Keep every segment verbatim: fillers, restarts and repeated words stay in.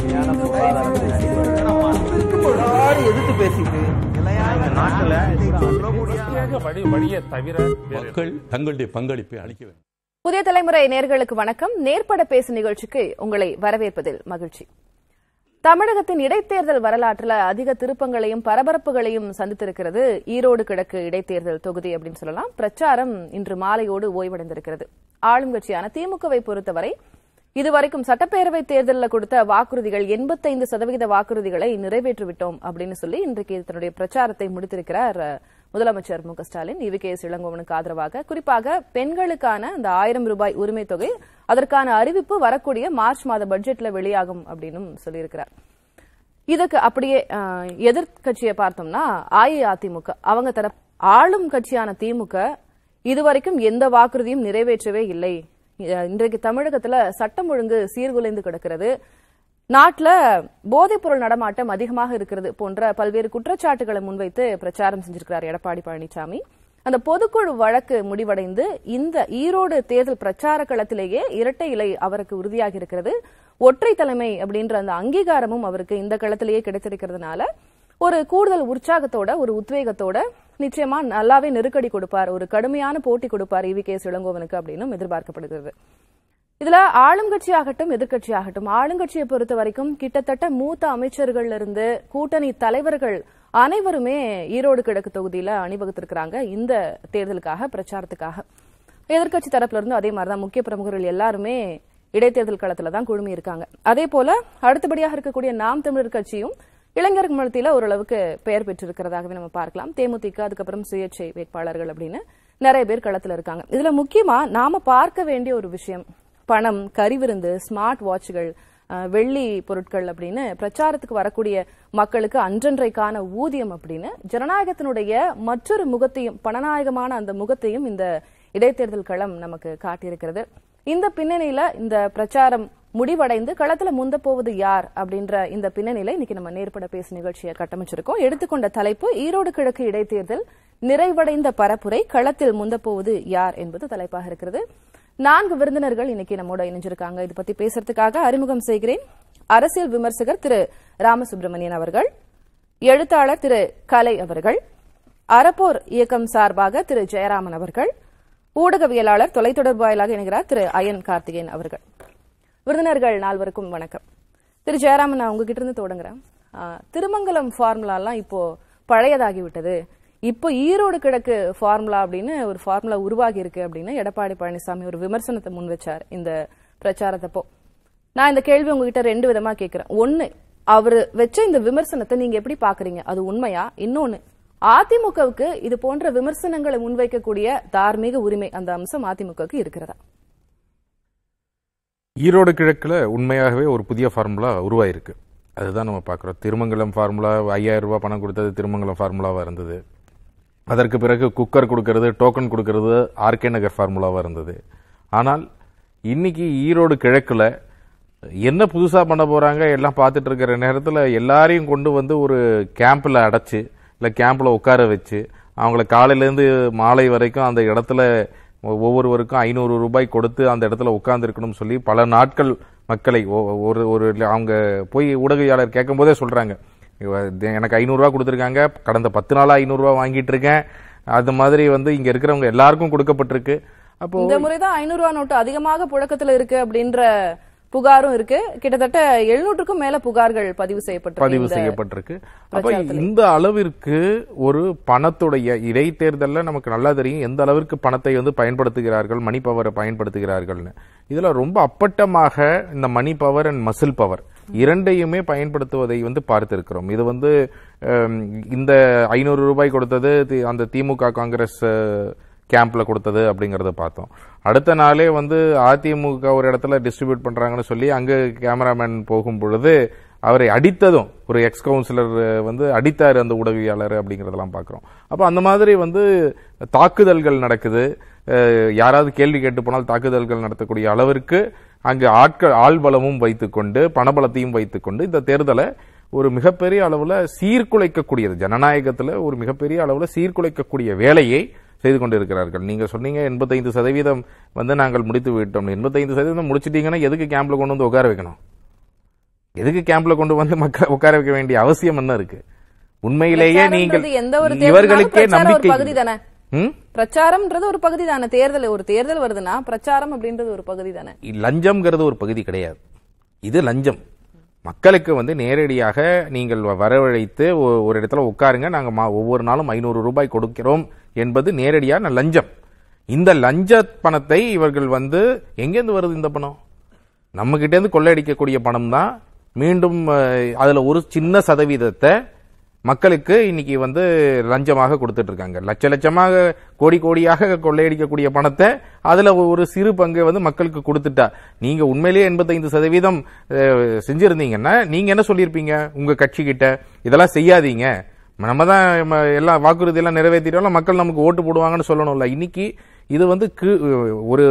முழுமையான பொருளாதாரத்தை எதிர்த்து பேசிட்டு மக்கள் தங்களுடைய பங்களிப்பை அளிக்க வேண்டும். புதிய தலைமுறை நேயர்களுக்கு வணக்கம். நேர்பட பேசு நிகழ்ச்சிக்கு உங்களை வரவேற்பதில் மகிழ்ச்சி. தமிழகத்தின் இடைத்தேர்தல் வரலாற்றில் அதிக திருப்பங்களையும் பரபரப்புகளையும் சந்தித்திருக்கிறது ஈரோடு கிழக்கு இடைத்தேர்தல் தொகுதி அப்படின்னு சொல்லலாம். பிரச்சாரம் இன்று மாலையோடு ஓய்வடைந்திருக்கிறது. ஆளுங்கட்சியான திமுகவை பொறுத்தவரை இதுவரைக்கும் சட்டப்பேரவை தேர்தலில் கொடுத்த வாக்குறுதிகள் எண்பத்தைந்து சதவீத வாக்குறுதிகளை நிறைவேற்றிவிட்டோம் அப்படின்னு சொல்லி இன்றைக்கு தன்னுடைய பிரச்சாரத்தை முடித்திருக்கிறார் முதலமைச்சர் மு க ஸ்டாலின். இவிகேஎஸ் இளங்கோவனுக்கு ஆதரவாக குறிப்பாக பெண்களுக்கான இந்த ஆயிரம் ரூபாய் உரிமை தொகை அதற்கான அறிவிப்பு வரக்கூடிய மார்ச் மாத பட்ஜெட்ல வெளியாகும் அப்படின்னு சொல்லியிருக்கிறார். இதுக்கு அப்படியே எதிர்கட்சியை பார்த்தோம்னா அஇஅதிமுக அவங்க தர ஆளும் கட்சியான திமுக இதுவரைக்கும் எந்த வாக்குறுதியும் நிறைவேற்றவே இல்லை. இன்றைக்கு தமிழகத்துல சட்டம் ஒழுங்கு சீர்குலைந்து கிடக்கிறது, நாட்டில் போதைப்பொருள் நடமாட்டம் அதிகமாக இருக்கிறது போன்ற பல்வேறு குற்றச்சாட்டுகளை முன்வைத்து பிரச்சாரம் செஞ்சிருக்கிறார் எடப்பாடி பழனிசாமி. அந்த பொதுக்குழு வழக்கு முடிவடைந்து இந்த ஈரோடு தேர்தல் பிரச்சார களத்திலேயே இரட்டை இலை அவருக்கு உறுதியாகி இருக்கிறது. ஒற்றை தலைமை அப்படின்ற அந்த அங்கீகாரமும் அவருக்கு இந்த களத்திலேயே கிடைத்திருக்கிறதுனால ஒரு கூடுதல் உற்சாகத்தோட ஒரு உத்வேகத்தோட நிச்சயமா நல்லாவே நெருக்கடி கொடுப்பார், ஒரு கடுமையான போட்டி கொடுப்பார் இவிகேஎஸ் இளங்கோவனுக்கு அப்படின்னு எதிர்பார்க்கப்படுகிறது. இதுல ஆளுங்கட்சியாகட்டும் எதிர்கட்சியாகட்டும் ஆளுங்கட்சியை பொறுத்த வரைக்கும் கிட்டத்தட்ட மூத்த அமைச்சர்கள் இருந்து கூட்டணி தலைவர்கள் அனைவருமே ஈரோடு கிழக்கு தொகுதியில அணிவகுத்திருக்கிறாங்க இந்த தேர்தலுக்காக பிரச்சாரத்துக்காக. எதிர்கட்சி தரப்புல இருந்து அதே மாதிரிதான் முக்கிய பிரமுகர்கள் எல்லாருமே இடைத்தேர்தல் களத்துல தான் குழுமி இருக்காங்க. அதே போல அடுத்தபடியாக இருக்கக்கூடிய நாம் தமிழர் கட்சியும் இளைஞர்கள் மத்தியில ஓரளவுக்கு பெயர் பெற்றிருக்கிறதாகவே நம்ம பார்க்கலாம். தேமுதிக அதுக்கப்புறம் சுயேட்சை வேட்பாளர்கள் அப்படின்னு நிறைய பேர் களத்துல இருக்காங்க. இதுல முக்கியமா நாம பார்க்க வேண்டிய ஒரு விஷயம் பணம், கறிவிருந்து, ஸ்மார்ட் வாட்சுகள், வெள்ளி பொருட்கள் அப்படின்னு பிரச்சாரத்துக்கு வரக்கூடிய மக்களுக்கு அன்றன்றைக்கான ஊதியம் அப்படின்னு ஜனநாயகத்தினுடைய மற்றொரு முகத்தையும் பணநாயகமான அந்த முகத்தையும் இந்த இடைத்தேர்தல் களம் நமக்கு காட்டியிருக்கிறது. இந்த பின்னணியில இந்த பிரச்சாரம் முடிவடைந்து களத்துல முந்த போவது யார் அப்படின்ற இந்த பின்னணியில இன்னைக்கு நம்ம நேர்பட பேசு நிகழ்ச்சியை கட்டமைச்சிருக்கோம். எடுத்துக்கொண்ட தலைப்பு ஈரோடு கிழக்கு இடைத்தேர்தல் நிறைவடைந்த பரப்புரை களத்தில் முந்த போவது யார் என்பது தலைப்பாக இருக்கிறது. நான்கு விருந்தினர்கள் இன்னைக்கு நம்மோட இணைஞ்சிருக்காங்க. இது பத்தி பேசுறதுக்காக அறிமுகம் செய்கிறேன். அரசியல் விமர்சகர் திரு ராமசுப்ரமணியன் அவர்கள், எழுத்தாளர் திரு கலை அவர்கள், அறப்போர் இயக்கம் சார்பாக திரு ஜெயராமன் அவர்கள், ஊடகவியலாளர் தொலைத்தொடர்பு வாயிலாக இணைகிறார் திரு அயன் கார்த்திகேயன் அவர்கள். விருந்தினர்கள் நால்வருக்கும் வணக்கம். திரு ஜெயராமன், நான் உங்ககிட்ட இருந்து தொடங்குறேன். திருமங்கலம் ஃபார்முலாலாம் இப்போ பழையதாகிவிட்டது, இப்போ ஈரோடு கிழக்கு ஃபார்முலா அப்படின்னு ஒரு ஃபார்முலா உருவாகி இருக்கு அப்படின்னு எடப்பாடி பழனிசாமி ஒரு விமர்சனத்தை முன் வச்சார் இந்த பிரச்சாரத்தப்போ. நான் இந்த கேள்வி உங்ககிட்ட ரெண்டு விதமா கேட்கிறேன். ஒன்னு, அவர் வச்ச இந்த விமர்சனத்தை நீங்க எப்படி பாக்குறீங்க, அது உண்மையா? இன்னொன்னு, அதிமுகவுக்கு இது போன்ற விமர்சனங்களை முன்வைக்கக்கூடிய தார்மீக உரிமை அந்த அம்சம் அதிமுகவுக்கு இருக்கிறதா? ஈரோடு கிழக்குல உண்மையாகவே ஒரு புதிய ஃபார்முலா உருவாயிருக்கு, அதுதான் நம்ம பாக்குறோம். திருமங்கலம் ஃபார்முலா ஐயாயிரம் ரூபாய் பணம் கொடுத்தது திருமங்கலம் ஃபார்முலாவா இருந்தது. அதற்கு பிறகு குக்கர் கொடுக்கறது, டோக்கன் கொடுக்கறது ஆர்கே நகர் ஃபார்முலாவாக இருந்தது. ஆனால் இன்னைக்கு ஈரோடு கிழக்கில் என்ன புதுசாக பண்ண போகிறாங்க எல்லாம் பார்த்துட்டு இருக்கிற நேரத்தில் எல்லாரையும் கொண்டு வந்து ஒரு கேம்பில் அடைச்சி இல்லை கேம்பில் உட்கார வச்சு அவங்கள காலையிலேருந்து மாலை வரைக்கும் அந்த இடத்துல ஒவ்வொருவருக்கும் ஐநூறு ரூபாய் கொடுத்து அந்த இடத்துல உட்கார்ந்துருக்கணும்னு சொல்லி பல நாட்கள் மக்களை ஒரு ஒரு அவங்க போய் ஊடகவியாளர் கேட்கும் போதே சொல்கிறாங்க, எனக்கு ஐநூறுரூவா கொடுத்துருக்காங்க, கடந்த பத்து நாளாக ஐநூறுரூவா வாங்கிட்டு இருக்கேன், அது மாதிரி வந்து இங்கே இருக்கிறவங்க எல்லாருக்கும் கொடுக்கப்பட்டிருக்கு. அப்போ இந்த முறை தான் ஐநூறுரூவா நோட்டு அதிகமாக புழக்கத்தில் இருக்கு அப்படின்ற புகாரும் இருக்கு. கிட்டத்தட்ட எழுநூற்றுக்கும் மேல புகார்கள் பதிவு செய்யப்பட்டு பதிவு செய்யப்பட்டிருக்கு. அப்போ இந்த அளவிற்கு ஒரு பணத்துடைய இடைத்தேர்தலில் நமக்கு நல்லா தெரியும் எந்த அளவிற்கு பணத்தை வந்து பயன்படுத்துகிறார்கள், மணி பவரை பயன்படுத்துகிறார்கள்னு. இதுல ரொம்ப அப்பட்டமாக இந்த money power and muscle power இரண்டையுமே பயன்படுத்துவதை வந்து பார்த்திருக்கிறோம். இது வந்து இந்த ஐநூறு ரூபாய் கொடுத்தது அந்த திமுக காங்கிரஸ் கேம்ப்ல கொடுத்தது அப்படிங்கறத பார்த்தோம். அடுத்த நாளே வந்து அதிமுக ஒரு இடத்துல டிஸ்ட்ரிபியூட் பண்றாங்கன்னு சொல்லி அங்க கேமராமேன் போகும் பொழுது அவரை அடித்ததும் ஒரு எக்ஸ் கவுன்சிலர் வந்து அடித்தாரு அந்த ஊடகவியாளர் அப்படிங்கறதெல்லாம் பாக்குறோம். அப்ப அந்த மாதிரி வந்து தாக்குதல்கள் நடக்குது. யாராவது கேள்வி கேட்டு போனால் தாக்குதல்கள் நடத்தக்கூடிய அளவிற்கு அங்கு ஆட்கள் ஆள்பலமும் வைத்துக்கொண்டு பணபலத்தையும் வைத்துக்கொண்டு இந்த தேர்தலை ஒரு மிகப்பெரிய அளவில் சீர்குலைக்கக்கூடியது, ஜனநாயகத்தில் ஒரு மிகப்பெரிய அளவில் சீர்குலைக்கக்கூடிய வேலையை செய்து கொண்டிருக்கிறார்கள். நீங்க சொன்னீங்க எண்பத்தைந்து சதவீதம் வந்து நாங்கள் முடித்து விட்டோம். எண்பத்தைந்து சதவீதம் முடிச்சிட்டீங்கன்னா எதுக்கு கேம்ப்ல கொண்டு வந்து உட்கார வைக்கணும்? எதுக்கு கேம்ப்ல கொண்டு வந்து மக்களை உட்கார வைக்க வேண்டிய அவசியம் என்ன இருக்கு? உண்மையிலேயே நீங்கள் இவர்களுக்கே நம்பிக்கை. பிரச்சாரம்ன்றது ஒரு பகுதி தானே, தேர்தல் ஒரு தேர்தல் வருதுன்னா பிரச்சாரம் அப்படின்றது ஒரு பகுதி தானே. லஞ்சம்ங்கிறது ஒரு பகுதி கிடையாது, இது லஞ்சம். மக்களுக்கு வந்து நேரடியாக நீங்கள் வரவழைத்து ஒரு இடத்துல உட்காருங்க, நாங்க ஒவ்வொரு நாளும் ஐநூறு ரூபாய் கொடுக்கிறோம் என்பது நேரடியான லஞ்சம். இந்த லஞ்ச பணத்தை இவர்கள் வந்து எங்கேருந்து வருது? இந்த பணம் நம்ம கிட்ட இருந்து கொள்ளையடிக்கக்கூடிய பணம் தான். மீண்டும் அதுல ஒரு சின்ன சதவீதத்தை மக்களுக்கு இன்னைக்கு வந்து லஞ்சமாக கொடுத்துட்டு இருக்காங்க. லட்ச லட்சமாக கோடி கோடியாக கொள்ளையடிக்கக்கூடிய பணத்தை அதுல ஒரு சிறு பங்கு வந்து மக்களுக்கு கொடுத்துட்டா, நீங்க உண்மையிலேயே எண்பத்தி ஐந்து சதவீதம் செஞ்சிருந்தீங்கன்னா நீங்க என்ன சொல்லியிருப்பீங்க உங்க கட்சி கிட்ட? இதெல்லாம் செய்யாதீங்க, நம்ம தான் எல்லா வாக்குறுதி எல்லாம் நிறைவேற்றிட்டோம்ல, மக்கள் நமக்கு ஓட்டு போடுவாங்கன்னு சொல்லணும்ல. இன்னைக்கு இது வந்து ஒரு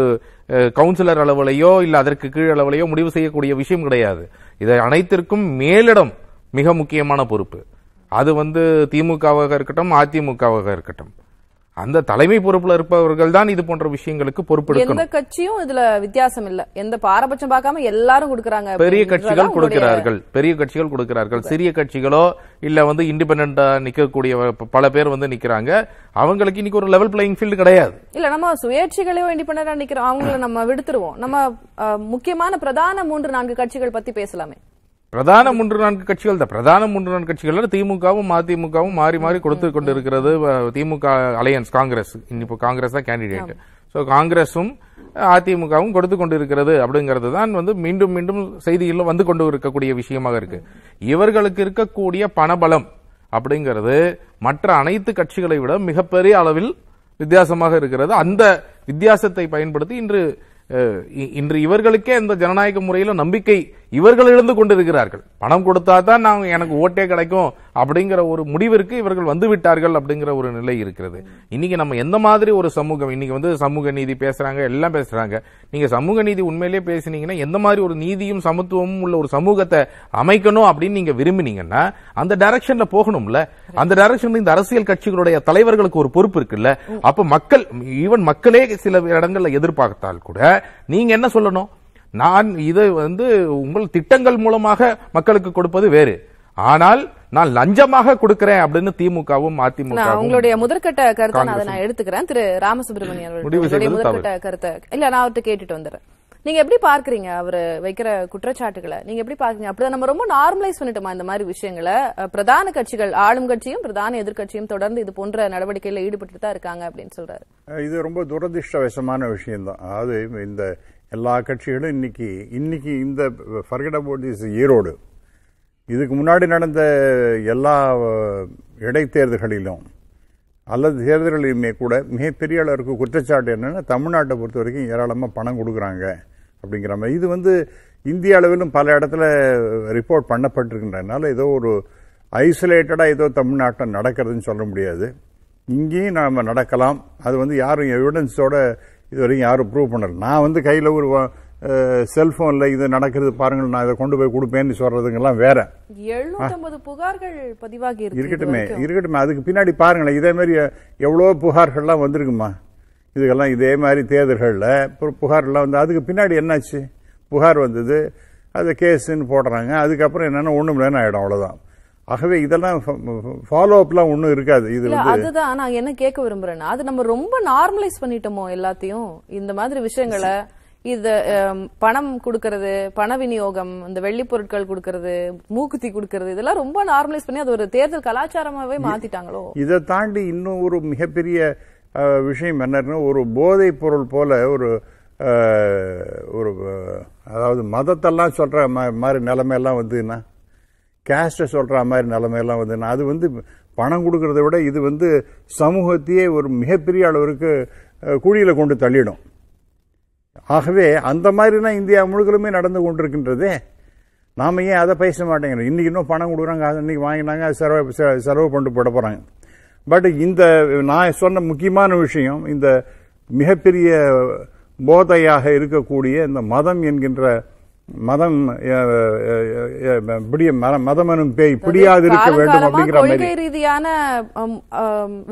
கவுன்சிலர் அளவுலையோ இல்ல அதற்கு கீழ் அளவுலையோ முடிவு செய்யக்கூடிய விஷயம் கிடையாது. இதை அனைத்திற்கும் மேலிடம் மிக முக்கியமான பொறுப்பு. அது வந்து திமுகவாக இருக்கட்டும் அதிமுகவாக இருக்கட்டும், அந்த தலைமை பொறுப்புல இருப்பவர்கள் தான் இது போன்ற விஷயங்களுக்கு பொறுப்பெடுக்கணும். எந்த கட்சியும் இதுல வித்தியாசம் இல்ல, எந்த பாரபட்சம் பார்க்காம எல்லாரும் கொடுக்கறாங்க. பெரிய கட்சிகள் கொடுக்கிறார்கள், பெரிய கட்சிகள் கொடுக்கிறார்கள், சிறிய கட்சிகளோ இல்ல வந்து இண்டிபெண்டன்டா நிக்கக்கூடிய பல பேர் வந்து நிக்கிறாங்க. அவங்களுக்கு இன்னைக்கு ஒரு லெவல் பிளேயிங் ஃபீல்டு கிடையாது. இல்ல நம்ம சுயேட்சைகளையும் இண்டிபெண்டன்டா நிக்கிறோம், அவங்கள நம்ம விடுத்துருவோம். நம்ம முக்கியமான பிரதான மூன்று நான்கு கட்சிகள் பத்தி பேசலாமே. பிரதான மூன்று நான்கு கட்சிகள் தான், பிரதான மூன்று நான்கு கட்சிகள் திமுகவும் அதிமுகவும் மாறி மாறி கொடுத்து கொண்டு இருக்கிறது. திமுக அலையன்ஸ் காங்கிரஸ், இப்போ காங்கிரஸ் தான் கேண்டிடேட். ஸோ காங்கிரஸும் அதிமுகவும் கொடுத்து கொண்டு இருக்கிறது அப்படிங்கிறது தான் வந்து மீண்டும் மீண்டும் செய்தியில் வந்து கொண்டு இருக்கக்கூடிய விஷயமாக இருக்கு. இவர்களுக்கு இருக்கக்கூடிய பணபலம் அப்படிங்கிறது மற்ற அனைத்து கட்சிகளை விட மிகப்பெரிய அளவில் வித்தியாசமாக இருக்கிறது. அந்த வித்தியாசத்தை பயன்படுத்தி இன்று இன்று இவர்களுக்கே இந்த ஜனநாயக முறையில நம்பிக்கை இவர்கள் இழந்து கொண்டிருக்கிறார்கள். பணம் கொடுத்தா தான் நான் எனக்கு ஓட்டே கிடைக்கும் அப்படிங்கிற ஒரு முடிவிற்கு இவர்கள் வந்து விட்டார்கள் அப்படிங்கிற ஒரு நிலை இருக்கிறது. இன்னைக்கு நம்ம எந்த மாதிரி ஒரு சமூகம், இன்னைக்கு வந்து சமூக நீதி பேசுறாங்க, எல்லாம் பேசுறாங்க. நீங்க சமூக நீதி உண்மையிலேயே பேசினீங்கன்னா, எந்த மாதிரி ஒரு நீதியும் சமத்துவமும் உள்ள ஒரு சமூகத்தை அமைக்கணும் அப்படின்னு நீங்க விரும்பினீங்கன்னா அந்த டைரக்ஷன்ல போகணும்ல. அந்த டைரக்ஷன்ல இந்த அரசியல் கட்சிகளுடைய தலைவர்களுக்கு ஒரு பொறுப்பு இருக்குல்ல. அப்ப மக்கள், ஈவன் மக்களே சில இடங்கள்ல எதிர்பார்த்தால் கூட நீங்க என்ன சொல்லணும்? நான் இதை வந்து உங்கள் திட்டங்கள் மூலமாக மக்களுக்கு கொடுப்பது வேறு, ஆனால் நான் லஞ்சமாக கொடுக்கிறேன் அப்படின்னு திமுகவும் அதிமுக உங்களுடைய முதற்கட்ட கருத்தை நான் எடுத்துக்கிறேன். திரு ராமசுப்ரமணியன் முதற்கட்ட கருத்தை இல்ல நான் அவர்கிட்ட கேட்டுட்டு வந்துடுறேன். நீங்க எப்படி பாக்குறீங்க அவரு வைக்கிற குற்றச்சாட்டுகளை? நீங்க எப்படி பாக்குறீங்க? அப்படிதான் நம்ம ரொம்ப நார்மலைஸ் பண்ணிட்டோமா இந்த மாதிரி விஷயங்களை? பிரதான கட்சிகள், ஆளும் கட்சியும் பிரதான எதிர்கட்சியும் தொடர்ந்து இது போன்ற நடவடிக்கையில ஈடுபட்டு தான் இருக்காங்க அப்படின்னு சொல்றாரு. இது ரொம்ப துரதிருஷ்டவசமான விஷயம் தான். அதாவது இந்த எல்லா கட்சிகளும் இன்னைக்கு இன்னைக்கு இந்த ஃபர்கட் அபௌட் திஸ் ஈரோடு, இதுக்கு முன்னாடி நடந்த எல்லா இடைத்தேர்தல்களிலும் அல்லது தேர்தல்களையுமே கூட மிகப்பெரிய அளவுக்கு குற்றச்சாட்டு என்னென்னா தமிழ்நாட்டை பொறுத்த வரைக்கும் ஏராளமாக பணம் கொடுக்குறாங்க அப்படிங்கிற மாதிரி. இது வந்து இந்திய அளவிலும் பல இடத்துல ரிப்போர்ட் பண்ணப்பட்டிருக்கின்றனால ஏதோ ஒரு ஐசோலேட்டடாக ஏதோ தமிழ்நாட்டில் நடக்கிறதுன்னு சொல்ல முடியாது. இங்கேயும் நாம் நடக்கலாம். அது வந்து யாரும் எவிடன்ஸோட இது வரைக்கும் யாரும் ப்ரூவ் பண்ணல. நான் வந்து கையில் ஒரு செல்போனில் இது நடக்கிறது பாருங்கள், நான் இதை கொண்டு போய் கொடுப்பேன்னு சொல்றதுங்கெல்லாம் வேற. எழுநூத்தம்பது புகார்கள் பதிவாகி இருக்கட்டுமே இருக்கட்டுமே அதுக்கு பின்னாடி பாருங்களேன், இதே மாதிரி எவ்வளோ புகார்கள்லாம் வந்திருக்குமா? இதுக்கெல்லாம் இதே மாதிரி தேர்தல்களில் புகார்கள்லாம் வந்து அதுக்கு பின்னாடி என்னாச்சு? புகார் வந்தது, அது கேஸுன்னு போடுறாங்க, அதுக்கப்புறம் என்னென்னா ஒன்றும் இல்லைன்னு ஆகிடும், அவ்வளோதான். ஆகவே இதெல்லாம் ஃபாலோ அப்லாம் ஒன்றும் இருக்காது. இது அதுதான் நான் என்ன கேட்க விரும்புறேன்னா, அது நம்ம ரொம்ப நார்மலைஸ் பண்ணிட்டோமோ எல்லாத்தையும், இந்த மாதிரி விஷயங்களை. இது பணம் கொடுக்கறது, பண விநியோகம், இந்த வெள்ளி பொருட்கள் கொடுக்கறது, மூக்குத்தி கொடுக்கறது, இதெல்லாம் ரொம்ப நார்மலைஸ் பண்ணி அது ஒரு தேர்தல் கலாச்சாரமாவே மாத்திட்டாங்களோ? இதை தாண்டி இன்னும் ஒரு மிகப்பெரிய விஷயம் என்னன்னா, ஒரு போதைப் பொருள் போல ஒரு ஒரு அதாவது மதத்தெல்லாம் சொல்ற மாதிரி நிலைமையெல்லாம் வந்துன்னா, கேஸ்ட்டை சொல்ற மாதிரி நிலைமையெல்லாம் வந்துன்னா, அது வந்து பணம் கொடுக்கறத விட இது வந்து சமூகத்தையே ஒரு மிகப்பெரிய அளவிற்கு குழியில கொண்டு தள்ளிடும். ஆகவே அந்த மாதிரினா இந்தியா முழுக்கலுமே நடந்து கொண்டிருக்கின்றதே. நாம் ஏன் அதை பேச மாட்டேங்கிறோம்? இன்றைக்கி இன்னும் பணம் கொடுக்குறாங்க, அது இன்றைக்கி வாங்கினாங்க, அது செலவு செலவு பண்ணிட்டு போட போகிறாங்க. பட் இந்த நான் சொன்ன முக்கியமான விஷயம், இந்த மிகப்பெரிய போதையாக இருக்கக்கூடிய இந்த மதம் என்கின்ற மதம் மதம் எனும் பேய் பிடியாது இருக்க வேண்டும் அப்படிங்கிற கொள்கை ரீதியான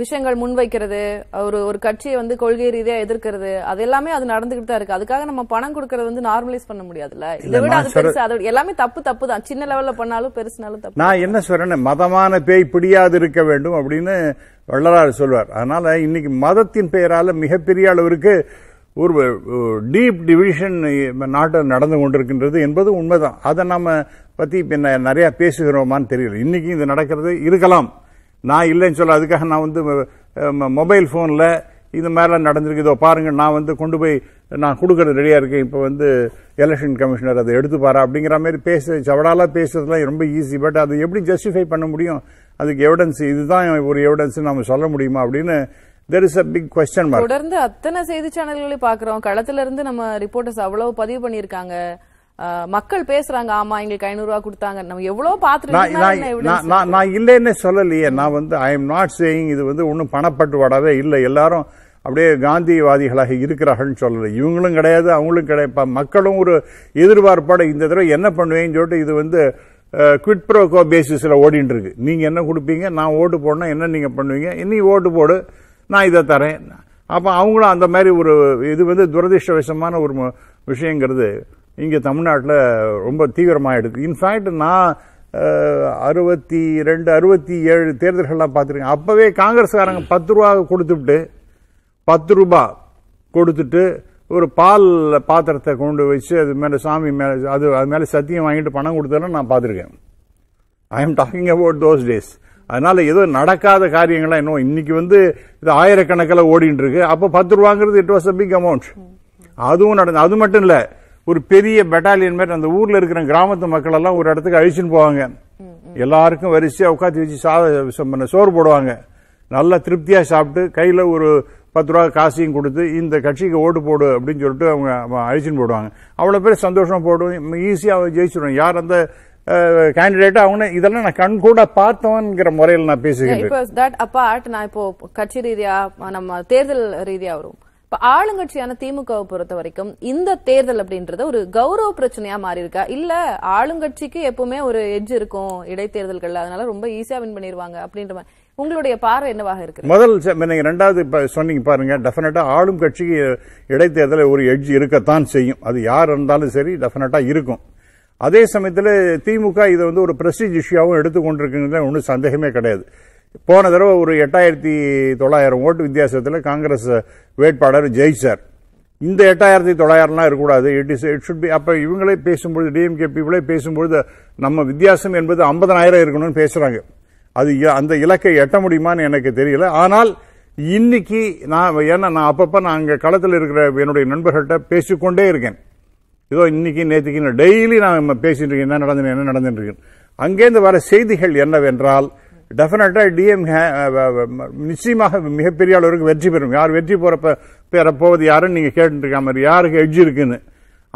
விஷயங்கள் முன்வைக்கிறது, ஒரு ஒரு கட்சியை வந்து கொள்கை ரீதியா எதிர்க்கிறது, அது எல்லாமே அது நடந்துகிட்டு தான் இருக்கு. அதுக்காக நம்ம பணம் கொடுக்கறது வந்து நார்மலைஸ் பண்ண முடியாதுல்ல. இதை விட அது எல்லாமே தப்பு தப்பு தான், சின்ன லெவல்ல பண்ணாலும் பெருசுனாலும் தப்பு. நான் என்ன சொல்றேன்னு, மதமான பேய் பிடியாது இருக்க வேண்டும் அப்படின்னு வள்ளலார் சொல்வார். அதனால இன்னைக்கு மதத்தின் பெயரால மிகப்பெரிய அளவிற்கு ஒரு டீப் டிவிஷன் நாட்டில் நடந்து கொண்டிருக்கின்றது என்பது உண்மைதான். அதை நாம் பற்றி என்ன நிறையா பேசுகிறோமான்னு தெரியல. இன்றைக்கும் இது நடக்கிறது இருக்கலாம், நான் இல்லைன்னு சொல்ல. அதுக்காக நான் வந்து மொபைல் ஃபோனில் இந்த மாதிரிலாம் நடந்திருக்கு இதோ பாருங்கள், நான் வந்து கொண்டு போய் நான் கொடுக்கறது ரெடியாக இருக்கேன், இப்போ வந்து எலெக்ஷன் கமிஷனர் அதை எடுத்து பாரு அப்படிங்கிற மாதிரி பேச சவடாலாக பேசுறதுலாம் ரொம்ப ஈஸி. பட் அது எப்படி ஜஸ்டிஃபை பண்ண முடியும்? அதுக்கு எவிடன்ஸ் இதுதான் ஒரு எவிடன்ஸுன்னு நம்ம சொல்ல முடியுமா அப்படின்னு there is a big question mark. தொடர்ந்து அத்தனை செய்தி சேனல்களை பாக்குறோம், களத்துல இருந்து நம்ம ரிப்போர்ட்டர்ஸ் அவ்வளவு பதிவு பண்ணிருக்காங்க, மக்கள் பேசுறாங்க, ஆமா எங்களுக்கு ஐநூறு ரூபாய் கொடுத்தாங்க, நம்ம எவ்வளவு பாத்துருக்கோம். நான் இல்லைன்னு சொல்லலையே, நான் வந்து ஐ எம் நாட் சேயிங் இது வந்து ஒன்னும் பணப்பட்டுவாடாவே இல்லை, எல்லாரும் அப்படியே காந்தியவாதிகளாக இருக்கிறார்கள்னு சொல்லலை. இவங்களும் கிடையாது, அவங்களும் கிடையாது. மக்களும் ஒரு எதிர்பார்ப்போட இந்த தடவை என்ன பண்ணுவேன்னு சொல்லிட்டு இது வந்து குவிட் ப்ரோகோ பேசிஸில் ஓடிட்டு இருக்கு. நீங்க என்ன கொடுப்பீங்க, நான் ஓட்டு போடணும், என்ன நீங்க பண்ணுவீங்க, இன்னி ஓட்டு போடு, நான் இதை தரேன். அப்போ அவங்களும் அந்த மாதிரி ஒரு இது வந்து துரதிருஷ்டவசமான ஒரு விஷயங்கிறது இங்கே தமிழ்நாட்டில் ரொம்ப தீவிரமாக எடுக்குது. இன்ஃபேக்ட் நான் அறுபத்தி ரெண்டு அறுபத்தி ஏழு தேர்தல்கள்லாம் பார்த்துருக்கேன். அப்போவே காங்கிரஸ்காரங்க பத்து ரூபா கொடுத்துட்டு பத்து ரூபா கொடுத்துட்டு ஒரு பால் பாத்திரத்தை கொண்டு வச்சு அது மேலே சாமி மேலே அது அது மேலே சத்தியம் வாங்கிட்டு பணம் கொடுத்ததெல்லாம் நான் பார்த்துருக்கேன். I am talking about those days. அதனால ஏதோ நடக்காத காரியங்களா இன்னும் இன்னைக்கு வந்து இது ஆயிரக்கணக்கில் ஓடிட்டு இருக்கு. அப்போ பத்து ரூபாங்கிறது it was a big amount. அதுவும் நடந்தது. அது மட்டும் இல்ல, ஒரு பெரிய பெட்டாலியன் மாதிரி அந்த ஊர்ல இருக்கிற கிராமத்து மக்கள் எல்லாம் ஒரு இடத்துக்கு அழிச்சுன்னு போவாங்க. எல்லாருக்கும் வரிசையா உட்காந்து வச்சு சாத சோறு போடுவாங்க, நல்லா திருப்தியா சாப்பிட்டு கையில ஒரு பத்து ரூபா காசையும் கொடுத்து இந்த கட்சிக்கு ஓட்டு போடு அப்படின்னு சொல்லிட்டு அவங்க அழிச்சுன்னு போடுவாங்க. அவ்வளவு பேர் சந்தோஷமா போடுவோம், ஈஸியா ஜெயிச்சிடுவோம். யார் அந்த கேண்டிடேட் அவங்க இதெல்லாம் நான் கண் கூட பார்த்தோங்கிற முறையில் நான் பேசுகிறேன். இப்போ கட்சி ரீதியா நம்ம தேர்தல் ரீதியா வரும். இப்ப ஆளுங்கட்சியான திமுகவை பொறுத்த வரைக்கும் இந்த தேர்தல் அப்படின்றது ஒரு கௌரவ பிரச்சனையா மாறி இருக்கா? இல்ல ஆளுங்கட்சிக்கு எப்பவுமே ஒரு எட்ஜ் இருக்கும் இடைத்தேர்தல்கள், அதனால ரொம்ப ஈஸியா வின் பண்ணிருவாங்க அப்படின்ற மாதிரி உங்களுடைய பார்வை என்னவாக இருக்கு? முதல் ரெண்டாவது சொன்னீங்க பாருங்க, டெஃபினட்டா ஆளும் கட்சிக்கு இடைத்தேர்தல் ஒரு எட்ஜ் இருக்கத்தான் செய்யும். அது யார் இருந்தாலும் சரி டெஃபினட்டா இருக்கும். அதே சமயத்தில் திமுக இதை வந்து ஒரு பிரஸ்டீஜ் இஷ்யூவாகவும் எடுத்துக்கொண்டிருக்குங்கிறதுல ஒன்றும் சந்தேகமே கிடையாது. போன தடவை ஒரு எட்டாயிரத்தி தொள்ளாயிரம் ஓட்டு வித்தியாசத்தில் காங்கிரஸ் வேட்பாளர் ஜெயிச்சார். இந்த எட்டாயிரத்தி தொள்ளாயிரம்லாம் இருக்கக்கூடாது, it is it should be. அப்போ இவங்களே பேசும்பொழுது டிஎம்கே பீப்புளே பேசும்பொழுது நம்ம வித்தியாசம் என்பது ஐம்பதனாயிரம் இருக்கணும்னு பேசுகிறாங்க. அது அந்த இலக்கை எட்ட முடியுமான்னு எனக்கு தெரியல. ஆனால் இன்னைக்கு நான் ஏன்னா நான் அப்பப்போ நான் அங்கே களத்தில் இருக்கிற என்னுடைய நண்பர்கள்ட்ட பேசிக்கொண்டே இருக்கேன். இதோ இன்னைக்கு நேற்றுக்கு டெய்லி நான் பேசிட்டு இருக்கேன், என்ன நடந்து என்ன நடந்துட்டு இருக்கேன். அங்கேருந்து வர செய்திகள் என்னவென்றால், டெஃபினட்டா டிஎம்கே நிச்சயமாக மிகப்பெரிய அளவுக்கு வெற்றி பெறும். யார் வெற்றி போறப்ப பெற போவது யாருன்னு நீங்க கேட்டுருக்க மாதிரி யாருக்கு எட்ஜ் இருக்குன்னு,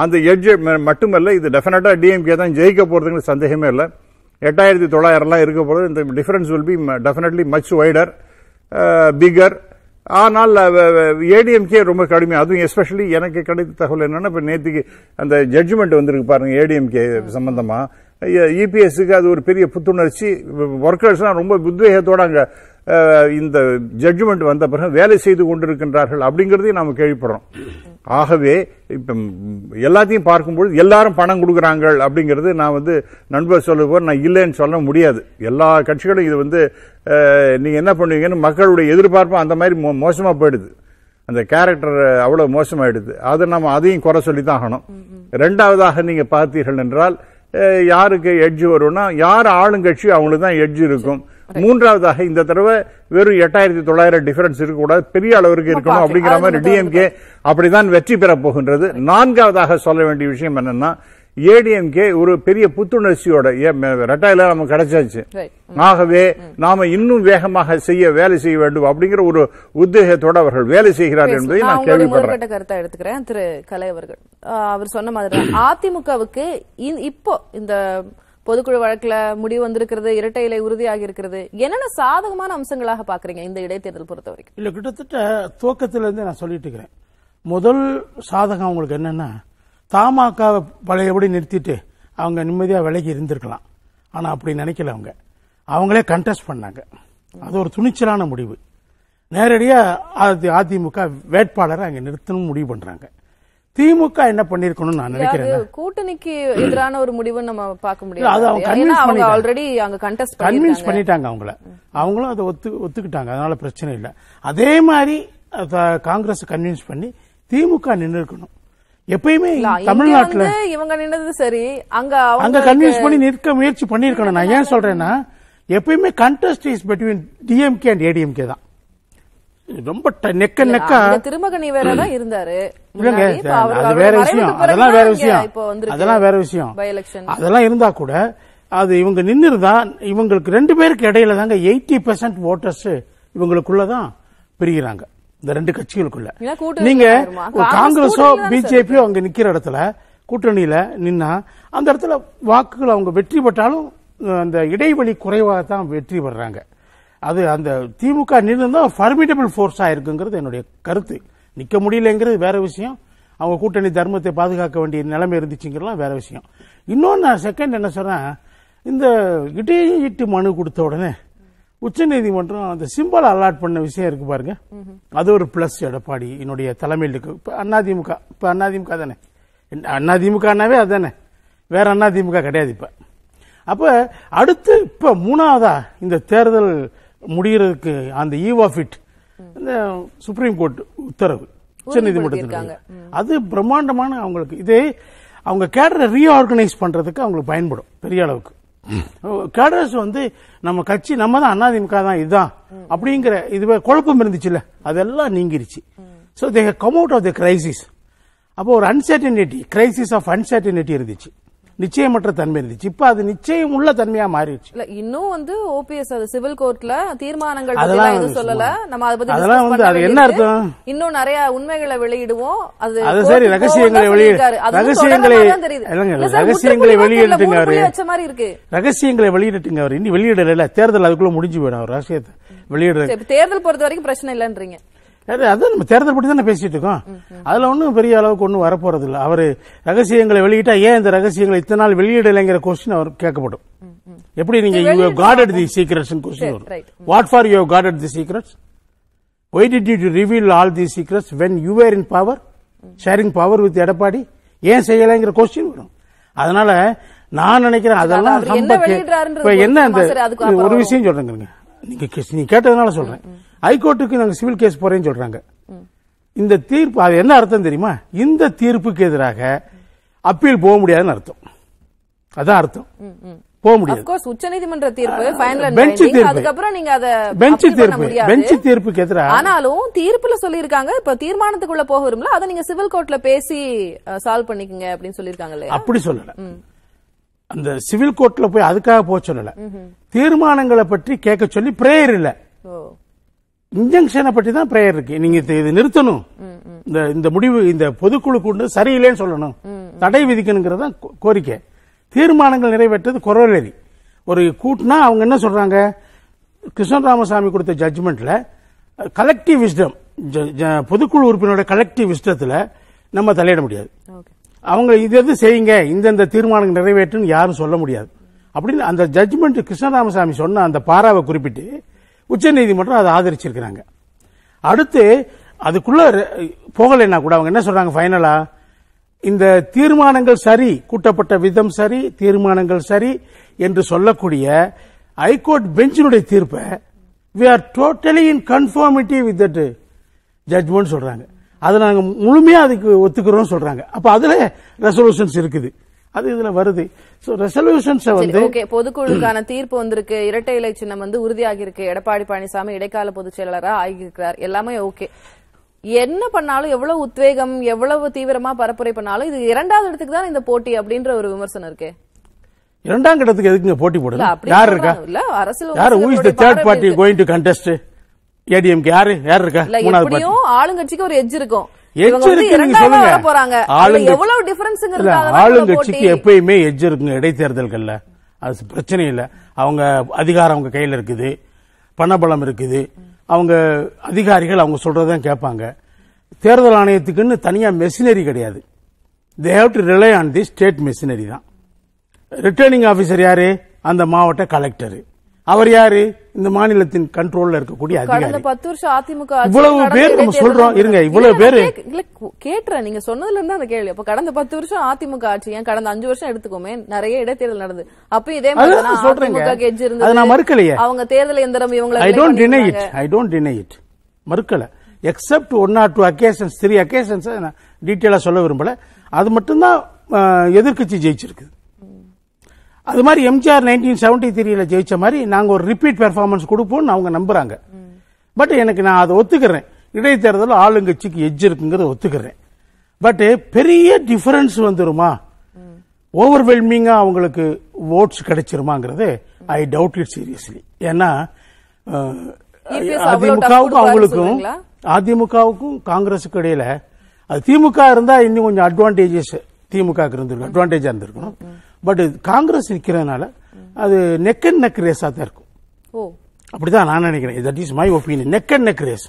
அந்த எட்ஜ் மட்டுமல்ல இது டெஃபினட்டா டிஎம்கே தான் ஜெயிக்க போறதுங்கிற சந்தேகமே இல்லை. எட்டாயிரத்தி தொள்ளாயிரம்லாம் இருக்க போறது இந்த difference will be definitely much wider figure. ஆனால் ஏடிஎம்கே ரொம்ப கடுமை. அதுவும் எஸ்பெஷலி எனக்கு கிடைத்த தகவல் என்னன்னா, இப்போ நேற்றுக்கு அந்த ஜட்ஜ்மெண்ட் வந்திருக்கு பாருங்க ஏடிஎம்கே சம்பந்தமா, இபிஎஸ்க்கு அது ஒரு பெரிய புத்துணர்ச்சி. ஒர்க்கர்ஸ்லாம் ரொம்ப உத்வேகத்தோட அங்கே இந்த ஜட்ஜ்மெண்ட் வந்த பிறகு வேலை செய்து கொண்டிருக்கின்றார்கள் அப்படிங்கிறதையும் நாம் கேள்விப்படுறோம். ஆகவே இப்போ எல்லாத்தையும் பார்க்கும்பொழுது எல்லாரும் பணம் கொடுக்குறாங்க அப்படிங்கிறது நான் வந்து நண்பர் சொல்லுவோம், நான் இல்லைன்னு சொல்ல முடியாது. எல்லா கட்சிகளும் இது வந்து நீங்கள் என்ன பண்ணுவீங்கன்னு மக்களுடைய எதிர்பார்ப்பும் அந்த மாதிரி மோ மோசமாக போயிடுது. அந்த கேரக்டர் அவ்வளோ மோசமாகிடுது. அதை நம்ம அதையும் குறை சொல்லி தான் ஆகணும். ரெண்டாவதாக நீங்கள் பார்த்தீர்கள் என்றால், யாருக்கு எட்ஜ் வரும்னா யார் ஆளுங்கட்சி அவங்களுக்கு தான் எட்ஜ் இருக்கும். மூன்றாவதாக இந்த தடவை வெறும் எட்டாயிரத்தி தொள்ளாயிரம் டிஃபரன்ஸ் இருக்கக்கூடாது, பெரிய அளவிற்கு இருக்கணும் அப்படிங்கிற மாதிரி டிஎம்கே அப்படிதான் வெற்றி பெற போகின்றது. நான்காவதாக சொல்ல வேண்டிய விஷயம் என்னன்னா, ஏடிஎம்கே ஒரு பெரிய புத்துணர்ச்சியோட ரெட்டையில நமக்கு கிடைச்சாச்சு, ஆகவே நாம இன்னும் வேகமாக செய்ய வேலை செய்ய வேண்டும் அப்படிங்கிற ஒரு உத்வேகத்தோட அவர்கள் வேலை செய்கிறார் என்பதை நான் கேள்விப்படுறேன். கருத்தை எடுத்துக்கிறேன் திரு கலை அவர்கள். அவர் சொன்ன மாதிரி அதிமுகவுக்கு இப்போ இந்த பொதுக்குழு வழக்குல முடிவு வந்திருக்கிறது, இரட்டை இலை உறுதியாகி இருக்கிறது, என்னென்ன சாதகமான அம்சங்களாக பாக்குறீங்க இந்த இடைத்தேர்தல் பொறுத்த வரைக்கும்? இல்ல கிட்டத்தட்ட துவக்கத்திலிருந்து நான் சொல்லிட்டு இருக்கிறேன். முதல் சாதகம் அவங்களுக்கு என்னன்னா, தாமாக்காவை பழையபடி நிறுத்திட்டு அவங்க நிம்மதியாக விலகி இருந்திருக்கலாம். ஆனால் அப்படி நினைக்கல. அவங்க அவங்களே கண்டெஸ்ட் பண்ணாங்க. அது ஒரு துணிச்சலான முடிவு. நேரடியாக அதிமுக வேட்பாளரை அங்கே நிறுத்தணும் முடிவு பண்றாங்க. திமுக என்ன பண்ணிருக்கணும் நான் நினைக்கிறேன். கூட்டணிக்கு எதிரான ஒரு முடிவு நம்ம பார்க்க முடியும். அது அவங்க ஆல்ரெடி அங்க கண்டெஸ்ட் கன்வின்ஸ் பண்ணிட்டாங்க அவங்கள. அவங்களும் அதை ஒத்து ஒத்துக்கிட்டாங்க. அதனால பிரச்சனை இல்லை. அதே மாதிரி காங்கிரஸ் கன்வின்ஸ் பண்ணி திமுக நின்று இருக்கணும். எப்பயுமே தமிழ்நாட்டில் இவங்க நின்னது சரி, அங்க அங்க கன்வின்ஸ் பண்ணி நிற்க முயற்சி பண்ணிருக்கணும். நான் ஏன் சொல்றேன்னா, எப்பயுமே contest is between DMK and ADMK தான். ரொம்ப நெக்க நெக்க திருமகனி வேற தான் இருந்தாரு. அது வேற விஷயம். அதெல்லாம் வேற விஷயம். அதெல்லாம் வேற விஷயம். அதெல்லாம் இருந்தா கூட அது இவங்க நின்று இருந்தா இவங்களுக்கு ரெண்டு பேருக்கு இடையில தாங்க எயிட்டி பெர்சென்ட் ஓட்டர்ஸ் இவங்களுக்குள்ளதான் பிரிகிறாங்க. இந்த ரெண்டு கட்சிகளுக்குள்ள நீங்க காங்கிரஸோ பிஜேபியோ அங்க நிக்கிற இடத்துல கூட்டணியில நின்னா அந்த இடத்துல வாக்குகள் அவங்க வெற்றி பெற்றாலும் அந்த இடைவெளி குறைவாக தான் வெற்றி பெறாங்க. அது அந்த திமுக நின்று ஃபார்மிடபிள் ஃபோர்ஸா இருக்குங்கிறது என்னுடைய கருத்து. நிக்க முடியலங்கிறது வேற விஷயம். அவங்க கூட்டணி தர்மத்தை பாதுகாக்க வேண்டிய நிலைமை இருந்துச்சுங்கிறலாம் வேற விஷயம். இன்னொன்னு நான் செகண்ட் என்ன சொல்றேன், இந்த இடையீட்டு மனு கொடுத்த உடனே உச்சநீதிமன்றம் அந்த சிம்பல் அலாட் பண்ண விஷயம் இருக்கு பாருங்க. அது ஒரு பிளஸ். எடப்பாடி என்னுடைய தலைமையில் இருக்கு. இப்போ அதிமுக இப்போ அதிமுக தானே, அதிமுகனாவே அதுதானே, வேற அதிமுக கிடையாது. இப்ப அப்ப அடுத்து இப்ப மூணாவதா இந்த தேர்தல் முடிகிறதுக்கு அந்த ஈவ் ஆஃப் இட் இந்த சுப்ரீம் கோர்ட் உத்தரவு உச்சநீதிமன்றத்தில் அது பிரம்மாண்டமான அவங்களுக்கு இது. அவங்க கேடரை ரீஆர்கனைஸ் பண்றதுக்கு அவங்களுக்கு பயன்படும் பெரிய அளவுக்கு. கேடர்ஸ் வந்து நம்ம கட்சி நம்ம தான் அதிமுக தான் இதுதான் அப்படிங்கிற இதுவே குழப்பம் இருந்துச்சுல்ல, அதெல்லாம் நீங்கிருச்சு. So they have come out of the crisis. அப்போ ஒரு அன்சர்டனிட்டி கிரைசிஸ் ஆஃப் அன்சர்டனிட்டி இருந்துச்சு, நிச்சயமற்ற தன்மை இருந்துச்சு. இப்ப அது நிச்சயம் உள்ள தன்மையா மாறிடுச்சு. இன்னும் வந்து ஓபிஎஸ் அது சிவில் கோர்ட்ல தீர்மானங்கள் அதெல்லாம் வந்து அது என்ன அர்த்தம், இன்னும் நிறைய உண்மைகளை வெளியிடுவோம். அது சரி, ரகசியங்களை வெளியிட்டாரு. ரகசியங்களை ரகசியங்களை வெளியிட்டுங்க அவரு ரகசியங்களை வெளியிட்டுங்க அவர் இன்னும் வெளியிடல. தேர்தல் அதுக்குள்ள முடிஞ்சு போயிடும். அவர் ரகசியத்தை வெளியிடுறது தேர்தல் பொறுத்த வரைக்கும் பிரச்சனை இல்லைன்றீங்க. அதான் நம்ம தேர்தல் பற்றி தானே பேசிட்டு இருக்கோம். அதுல ஒன்றும் பெரிய அளவுக்கு ஒன்றும் வரப்போறது இல்லை. அவர் ரகசியங்களை வெளியிட்டா ஏன் இந்த ரகசியங்களை இத்தனை நாள் வெளியிடலைங்கிற கொஸ்டின் அவர் கேட்கப்படும். எப்படி நீங்க you have guarded the secrets question வரும். What for you have guarded the secrets, why did you reveal all the secrets when you were in power sharing power with Edappadi, ஏன் செய்யலைங்கிற கொஸ்டின் வரும். அதனால நான் நினைக்கிறேன் அதெல்லாம் இப்ப என்ன அந்த ஒரு விஷயம் சொல்றேங்க. நீங்க கேட்டதுனால சொல்றேன், ஹைகோர்ட்டுக்கு நாங்க சிவில் கேஸ் போறேன்னு சொல்றாங்க. இந்த தீர்ப்பு அது என்ன அர்த்தம் தெரியுமா, இந்த தீர்ப்புக்கு எதிராக அப்பீல் போக முடியாதுன்னு அர்த்தம். அதான் அர்த்தம், போக முடியாது. உச்சநீதிமன்ற தீர்ப்பு தீர்ப்புக்கு எதிராக ஆனாலும் தீர்ப்புல சொல்லியிருக்காங்க இப்ப தீர்மானத்துக்குள்ள போக வரும்ல, அதை நீங்க சிவில் கோர்ட்ல பேசி சால்வ் பண்ணிக்கங்க அப்படின்னு சொல்லியிருக்காங்க. அப்படி சொல்லல, அந்த சிவில் கோர்ட்ல போய் அதுக்காக போக சொல்லல. தீர்மானங்களை பற்றி கேட்க சொல்லி பிரேயர் இல்ல, இன்ஜங்ஷனை பற்றி தான் பிரேயர் இருக்கு. நீங்க இது நிறுத்தணும், இந்த முடிவு இந்த பொதுக்குழு கூண்டு சரியில்லைன்னு சொல்லணும், தடை விதிக்கணுங்கிறத கோரிக்கை. தீர்மானங்கள் நிறைவேற்றது கொரோலரி. ஒரு கூட்டுனா அவங்க என்ன சொல்றாங்க, கிருஷ்ணன் ராமசாமி கொடுத்த ஜட்ஜ்மெண்ட்ல கலெக்டிவ் விஸ்டம், பொதுக்குழு உறுப்பினரோட கலெக்டிவ் விஸ்டத்துல நம்ம தலையிட முடியாது. அவங்க இது எது செய்யுங்க, இந்தந்த தீர்மானங்கள் நிறைவேற்றுன்னு யாரும் சொல்ல முடியாது அப்படின்னு அந்த ஜட்ஜ்மெண்ட் கிருஷ்ணன் ராமசாமி சொன்ன அந்த பாராவை குறிப்பிட்டு உச்சநீதிமன்றம் அதை ஆதரிச்சிருக்கிறாங்க. அடுத்து அதுக்குள்ள போகலைன்னா கூட அவங்க என்ன சொல்றாங்க, ஃபைனலா இந்த தீர்மானங்கள் சரி, கூட்டப்பட்ட விதம் சரி, தீர்மானங்கள் சரி என்று சொல்லக்கூடிய ஹைகோர்ட் பெஞ்சினுடைய தீர்ப்பை we are totally in conformity with that judgment சொல்றாங்க. அதை நாங்கள் முழுமையா அதுக்கு ஒத்துக்கிறோம் சொல்றாங்க. அப்ப அதுல ரெசல்யூஷன்ஸ் இருக்குது, அது இதுல வருது. பொதுக்குழுக்கான தீர்ப்பு வந்திருக்கு, இரட்டை இலை சின்னம் வந்து உறுதியாகி இருக்கு, எடப்பாடி பழனிசாமி இடைக்கால பொதுச் செயலாளராக ஆகியிருக்கிறார், எல்லாமே ஓகே. என்ன பண்ணாலும் எவ்வளவு உத்வேகம் எவ்வளவு தீவிரமா பரப்புரை பண்ணாலும் இது இரண்டாவது இடத்துக்கு தான் இந்த போட்டி அப்படின்ற ஒரு விமர்சனம் இருக்கு. இரண்டாம் இடத்துக்கு எதுக்குங்க போட்டி போடுது, யார் இருக்கா இல்ல அரசியல் ஏடிஎம்கே யாரு யார் இருக்கா. எப்படியும் ஆளுங்கட்சிக்கு ஒரு எட்ஜ் இருக்கும். ஆளுங்கட்சிக்கு எப்பயுமே எஜ்ஜு இருக்குங்க இடைத்தேர்தல்கள்ல. அது பிரச்சனை இல்ல, அவங்க அதிகாரம் அவங்க கையில இருக்குது, பணபலம் இருக்குது, அவங்க அதிகாரிகள் அவங்க சொல்றதான் கேட்பாங்க. தேர்தல் ஆணையத்துக்குன்னு தனியா மெஷினரி கிடையாது. They have to rely on the state machinery. Returning officer yare and the Mavata collector. Our yare in the Manilatin controller could be a Patur Shatimuka. Catering is one of the Galia, Pakaran the Patursha Atimukachi and Karanjusha at the Gomen, Narada till another. Api them Merkle. I don't deny it. I don't deny it. Merkle. Except one or two occasions, three occasions, detail of Solo Rumbala, Adamatana Yadurkichi Jaichirk. Adamari M G R nineteen seventy three Jaichamari, Nango repeat performance Kudupo, Nanga Nambranga. But Yanakana, the Othigre, it is there all in the Chiki Jirkinga Othigre. But a period difference on the Ruma overwhelming votes Kadachirmanga, I doubt it seriously. Yana Adimukau. A D M K Congress Kadela, a Timuka and the Indian advantages Timuka Grundu, advantage under. But Congress in Kiranala, the neck and neck race are there. Oh, that is my opinion. Neck and neck race.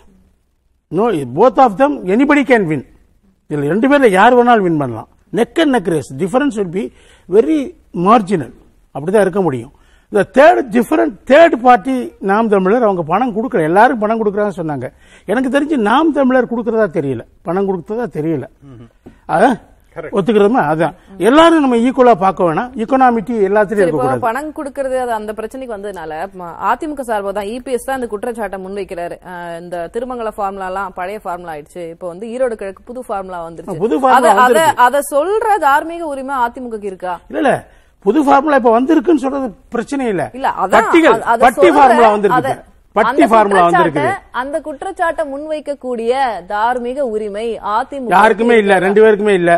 No, both of them, anybody can win. Neck and neck race. Difference will be very marginal. The third different third party Nam Thamizhar avanga panam kudukra ellarum panam kudukranu sonnanga enakku therinji Nam Thamizhar kudukradha theriyala panam kudukradha theriyala adha correct othukraduma adha ellarum nama equally paakavena economy ellathiley irukku kodadu panam kudukradha andha prachaniki vandadnala A D M K sarvadha E P S dhaan indha kutra chaata mun vekkiraru indha Thirumangala formula la paleya formula aichu ipo vandu Eerodu Kizhakku pudu formula vandiruchu adha adha adha solra dharmika urima A D M K ku iruka illa Pudu formula இப்போ வந்திருக்குன்னு சொல்றது பிரச்சனை இல்ல இல்ல அதான் பட்டி formula வந்திருக்கு பட்டி formula வந்திருக்கு அந்த குற்றச்சாட்டை முன்வைக்க கூடிய தார்மீக உரிமை ஆதிமுக யாருக்குமே இல்ல ரெண்டு பேருக்குமே இல்ல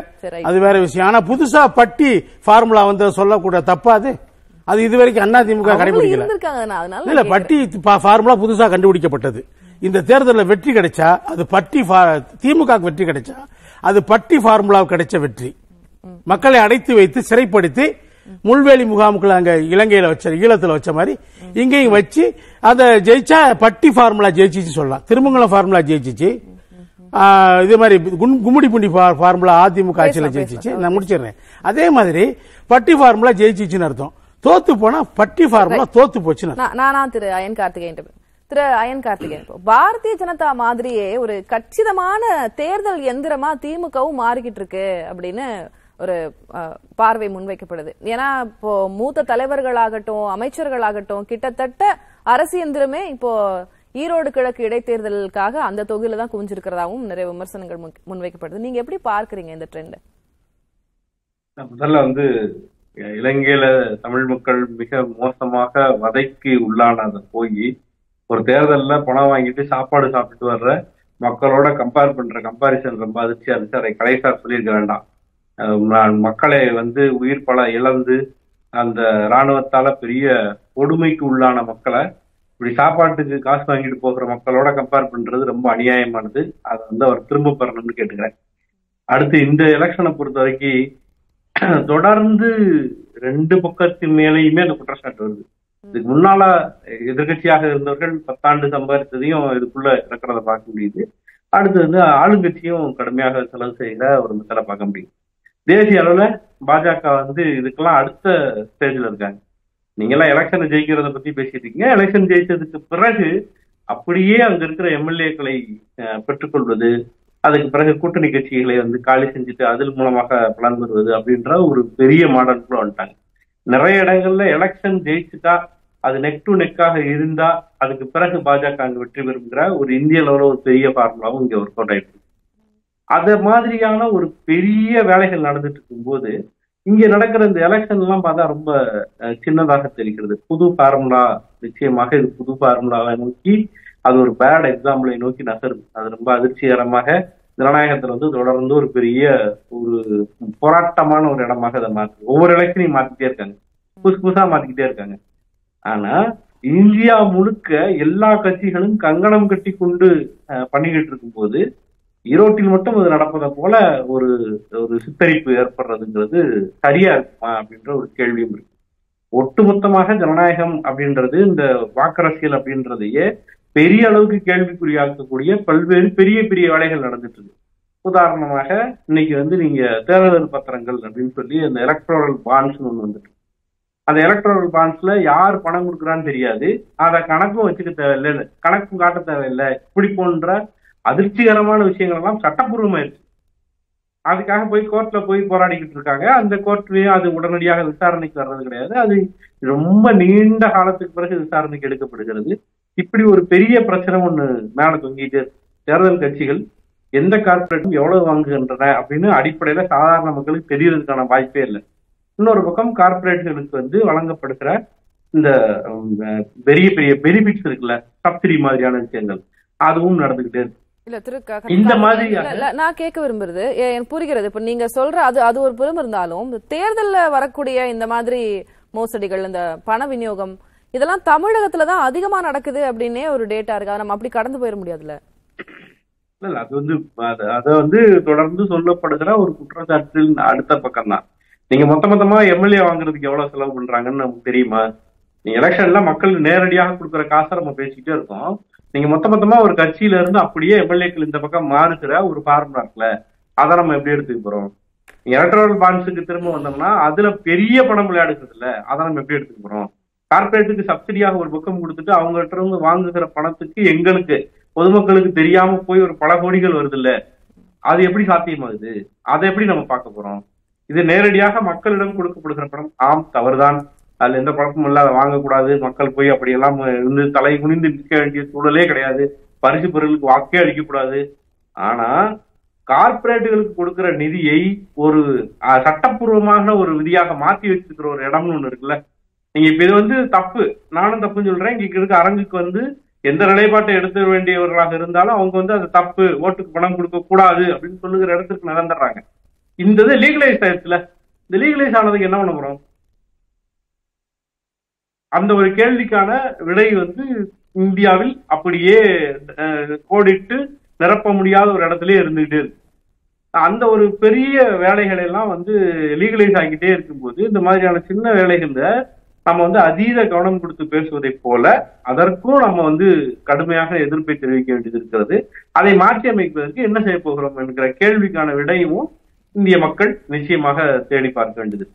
அது வேற விஷயம் ஆனா புதுசா பட்டி formula வந்து சொல்ல கூட தப்பாது அது இதுவரைக்கும் அதிமுக கடைபிடிக்கல இல்ல பட்டி formula புதுசா கண்டுபிடிக்கப்பட்டது இந்த தேர்தல்ல வெற்றி கிடைச்சா அது பட்டி திமுகக்கு வெற்றி கிடைச்சா அது பட்டி formulaவுக்கு கிடைச்ச வெற்றி மக்களை அடைத்து வைத்து சிறைப்படுத்தி Mulveli Muhamkulanga, Ilangela, Ilatal Chamari, Inge Vachi, other Jecha, Patti formula Jechisola, Thirumangala formula Jechi, uh, the Mari Gumudipundi formula, Adimukachi, Namuchere, Ade Madre, Patti formula Jechichinarto, Totupona, Patti formula, Totupochina, Nana, Iron Carthigan. Iron Carthigan. Barthi Janata Madri, or Kachidamana, Terdal Yendrama, Timukau, Market Rike, Abdina. ஒரு பார்வை முன்வைக்கப்படுது ஏனா இப்போ மூத்த தலைவர்களாகட்டும் அமைச்சர்களாகட்டும் கிட்டத்தட்ட அரசு எந்திரமே இப்போ ஈரோடு கிழக்கு இடைத்தேர்தலுக்காக அந்த தொகுதியில தான் குவிஞ்சிருக்கிறதாவும் நிறைய விமர்சனங்கள் முன்வைக்கப்படுது நீங்க எப்படி பார்க்கறீங்க இந்த ட்ரெண்ட் முதல்ல வந்து இலங்கையில தமிழ் மக்கள் மிக மோசமாக வதைக்கு உள்ளானது போய் ஒரு தேர்தல்ல பணம் வாங்கிட்டு சாப்பாடு சாப்பிட்டு வர்ற மக்களோட கம்பேர் பண்ற கம்பாரிசன் ரொம்ப அதிர்ச்சியா இருந்துச்சு அதை கலைசார் சொல்லியிருக்கிறாண்டா மக்களை வந்து உயிர் பல இழந்து அந்த இராணுவத்தால பெரிய கொடுமைக்கு உள்ளான மக்களை இப்படி சாப்பாட்டுக்கு காசு வாங்கிட்டு போகிற மக்களோட கம்பேர் பண்றது ரொம்ப அநியாயமானது அதை வந்து அவர் திரும்ப பெறணும்னு கேட்டுக்கிறேன் அடுத்து இந்த எலெக்ஷனை பொறுத்த வரைக்கும் தொடர்ந்து ரெண்டு பக்கத்தின் மேலேயுமே அந்த குற்றச்சாட்டு வருது இதுக்கு முன்னால எதிர்கட்சியாக இருந்தவர்கள் பத்தாண்டு சம்பாதித்ததையும் இதுக்குள்ள இறக்குறத பார்க்க முடியுது அடுத்து வந்து ஆளுங்கட்சியும் கடுமையாக செலவு செய்கிற ஒரு மித்தலை பார்க்க முடியும் தேசிய அளவுல பாஜக வந்து இதுக்கெல்லாம் அடுத்த ஸ்டேஜ்ல இருக்காங்க நீங்க எல்லாம் எலெக்ஷனை ஜெயிக்கிறத பத்தி பேசிட்டு இருக்கீங்க எலெக்ஷன் ஜெயிச்சதுக்கு பிறகு அப்படியே அங்க இருக்கிற எம்எல்ஏக்களை பெற்றுக்கொள்வது அதுக்கு பிறகு கூட்டணி கட்சிகளை வந்து காலி செஞ்சுட்டு அதில் மூலமாக பலன் பெறுவது அப்படின்ற ஒரு பெரிய மாடல் கூட வந்துட்டாங்க நிறைய இடங்கள்ல எலெக்ஷன் ஜெயிச்சுட்டா அது நெக் டு நெக்காக இருந்தா அதுக்கு பிறகு பாஜக அங்க வெற்றி பெறுங்கிற ஒரு இந்திய அளவுல ஒரு பெரிய பார்முலாவும் இங்க ஒர்க் அவுட் ஆயிட்டு அத மாதிரியான ஒரு பெரிய வேலைகள் நடந்துட்டு இருக்கும்போது இங்க நடக்கிற இந்த எலெக்ஷன் எல்லாம் பார்த்தா ரொம்ப சின்னதாக தெரிகிறது புது ஃபார்முலா நிச்சயமாக இது புது ஃபார்முலாவை நோக்கி அது ஒரு பேட் எக்ஸாம்பிளை நோக்கி நகருது அது ரொம்ப அதிர்ச்சிகரமாக ஜனநாயகத்துல வந்து தொடர்ந்து ஒரு பெரிய ஒரு போராட்டமான ஒரு இடமாக அதை மாற்று ஒவ்வொரு எலெக்ஷனையும் மாத்திக்கிட்டே இருக்காங்க புதுசு புதுசா மாத்திக்கிட்டே இருக்காங்க ஆனா இந்தியா முழுக்க எல்லா கட்சிகளும் கங்கணம் கட்டி கொண்டு பண்ணிக்கிட்டு இருக்கும் போது ஈரோட்டில் மட்டும் அது நடப்பதை போல ஒரு ஒரு சித்தரிப்பு ஏற்படுறதுங்கிறது சரியா இருக்குமா அப்படின்ற ஒரு கேள்வியும் இருக்கு ஒட்டுமொத்தமாக ஜனநாயகம் அப்படின்றது இந்த வாக்கரசியல் அப்படின்றதையே பெரிய அளவுக்கு கேள்விக்குறியாக்கக்கூடிய பல்வேறு பெரிய பெரிய வேலைகள் நடந்துட்டு இருக்கு உதாரணமாக இன்னைக்கு வந்து நீங்க தேர்தல் பத்திரங்கள் அப்படின்னு சொல்லி அந்த எலக்ட்ரோரல் பாண்ட்ஸ்னு ஒன்று வந்துட்டு, அந்த எலக்ட்ரோரல் பாண்ட்ஸ்ல யார் பணம் கொடுக்குறான்னு தெரியாது, அதை கணக்கும் வச்சுக்க தேவையில்லை, கணக்கும் காட்ட தேவையில்லை, இப்படி போன்ற அதிர்ச்சிகரமான விஷயங்கள் எல்லாம் சட்டப்பூர்வமாயிருச்சு. அதுக்காக போய் கோர்ட்ல போய் போராடிக்கிட்டு இருக்காங்க. அந்த கோர்ட்லயும் அது உடனடியாக விசாரணைக்கு வர்றது கிடையாது, அது ரொம்ப நீண்ட காலத்துக்கு பிறகு விசாரணைக்கு எடுக்கப்படுகிறது. இப்படி ஒரு பெரிய பிரச்சனை ஒண்ணு மேல தொங்கிட்டு தேர்தல் கட்சிகள் எந்த கார்பரேட்டும் எவ்வளவு வாங்குகின்றன அப்படின்னு அடிப்படையில சாதாரண மக்களுக்கு தெரியறதுக்கான வாய்ப்பே இல்லை. இன்னொரு பக்கம் கார்பரேட்டுகளுக்கு வந்து வழங்கப்படுகிற இந்த பெரிய பெரிய பெனிஃபிட்ஸ் இருக்குல்ல, சப்சிடி மாதிரியான விஷயங்கள், அதுவும் நடந்துகிட்டே இருக்கு. இல்ல திருக்க நான் கேட்க விரும்புறது எனக்கு புரிகிறது. இப்ப நீங்க சொல்ற அது அது ஒரு புறம் இருந்தாலும் தேர்தல்ல வரக்கூடிய இந்த மாதிரி மோசடிகள், இந்த பண விநியோகம், இதெல்லாம் தமிழகத்துலதான் அதிகமா நடக்குது அப்படின்னே ஒரு டேட்டா இருக்கு. நம்ம அப்படி கடந்து போயிட முடியாதுல்ல. இல்ல அது வந்து அதை வந்து தொடர்ந்து சொல்லப்படுகிற ஒரு குற்றச்சாட்டின் அடுத்த பக்கம் தான். நீங்க மொத்த மொத்தமா எம்எல்ஏ வாங்குறதுக்கு எவ்வளவு செலவு பண்றாங்கன்னு நமக்கு தெரியுமா? எலெக்ஷன்ல மக்கள் நேரடியாக கொடுக்குற காசை நம்ம பேசிக்கிட்டே இருக்கோம். நீங்க மொத்த மொத்தமா ஒரு கட்சியில இருந்து அப்படியே எம்எல்ஏக்கள் இந்த பக்கம் மாறுகிற ஒரு ஃபார்முலா இருக்குல்ல, அதை நம்ம எப்படி எடுத்துக்க போறோம்? எலக்ட்ரல் பாண்ட்ஸுக்கு திரும்ப வந்தோம்னா அதுல பெரிய பணம் விளையாடுறது இல்ல, அதை நம்ம எப்படி எடுத்துக்க போறோம்? கார்பரேட்டுக்கு சப்சிடியாக ஒரு பக்கம் கொடுத்துட்டு அவங்ககிட்ட இருந்து வாங்குகிற பணத்துக்கு எங்களுக்கு பொதுமக்களுக்கு தெரியாம போய் ஒரு பல கோடிகள் வருது இல்ல, அது எப்படி சாத்தியமாகுது? அதை எப்படி நம்ம பார்க்க போறோம்? இது நேரடியாக மக்களிடம் கொடுக்கப்படுகிற பணம் ஆம் தவறுதான், அதுல எந்த பழக்கமும் இல்லாத வாங்கக்கூடாது, மக்கள் போய் அப்படியெல்லாம் இருந்து தலை குனிந்து நிற்க வேண்டிய சூழலே கிடையாது, பரிசு பொருளுக்கு வாக்கே அளிக்கக்கூடாது. ஆனா கார்பரேட்டுகளுக்கு கொடுக்கிற நிதியை ஒரு சட்டப்பூர்வமான ஒரு விதியாக மாத்தி வச்சிருக்கிற ஒரு இடம்னு ஒண்ணு இருக்குல்ல. நீங்க இப்ப இது வந்து தப்பு, நானும் தப்புன்னு சொல்றேன், இங்க இருக்க அரங்குக்கு வந்து எந்த நிலைப்பாட்டை எடுத்துட வேண்டியவர்களாக இருந்தாலும் அவங்க வந்து அது தப்பு, ஓட்டுக்கு பணம் கொடுக்க கூடாது அப்படின்னு சொல்லுகிற இடத்துக்கு நடந்துடுறாங்க. இந்த இது லீகலைஸ் ஆயிடுச்சுல, இந்த லீகலைஸ் ஆனதுக்கு என்ன பண்ண போறோம்? அந்த ஒரு கேள்விக்கான விடை வந்து இந்தியாவில் அப்படியே கோடிட்டு நிரப்ப முடியாத ஒரு இடத்துலயே இருந்துகிட்டே இருக்கு. அந்த ஒரு பெரிய வேலைகள் எல்லாம் வந்து லீகலைஸ் ஆகிட்டே இருக்கும்போது இந்த மாதிரியான சின்ன வேலைகளை நம்ம வந்து அதீத கவனம் கொடுத்து பேசுவதை போல அதற்கும் நம்ம வந்து கடுமையாக எதிர்ப்பை தெரிவிக்க வேண்டியது இருக்கிறது. அதை மாற்றி அமைப்பதற்கு என்ன செய்ய போகிறோம் என்கிற கேள்விக்கான விடையும் இந்திய மக்கள் நிச்சயமாக தேடி பார்க்க வேண்டியது.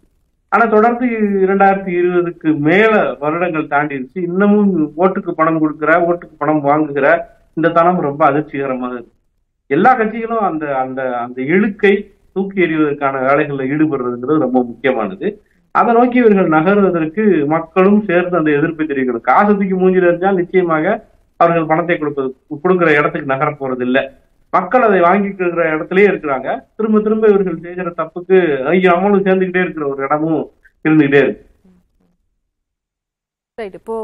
ஆனா தொடர்ந்து இரண்டாயிரத்தி இருபதுக்கு மேல வருடங்கள் தாண்டிடுச்சு, இன்னமும் ஓட்டுக்கு பணம் கொடுக்கிற, ஓட்டுக்கு பணம் வாங்குகிற இந்த தனம் ரொம்ப அதிர்ச்சிகரமாக இருக்கு. எல்லா கட்சிகளும் அந்த அந்த அந்த இழுக்கை தூக்கி எறிவதற்கான வேலைகளில் ஈடுபடுறதுங்கிறது ரொம்ப முக்கியமானது. அதை நோக்கி இவர்கள் நகர்வதற்கு மக்களும் சேர்ந்து அந்த எதிர்ப்பை தெரிவிக்கணும். காசு தூக்கி மூஞ்சில் இருந்தால் நிச்சயமாக அவர்கள் பணத்தை கொடுப்பது கொடுக்குற இடத்துக்கு நகர போறது இல்லை, மக்கள் அதை வாங்கிக்கிற இடத்துலயே இருக்கிறாங்க. திரும்ப திரும்ப இவர்கள் செய்கிற தப்புக்கு ஐயா அமலும் சேர்ந்துகிட்டே இருக்கிற ஒரு இடமும் இருந்துகிட்டே இருக்கு. ரைட். இப்போ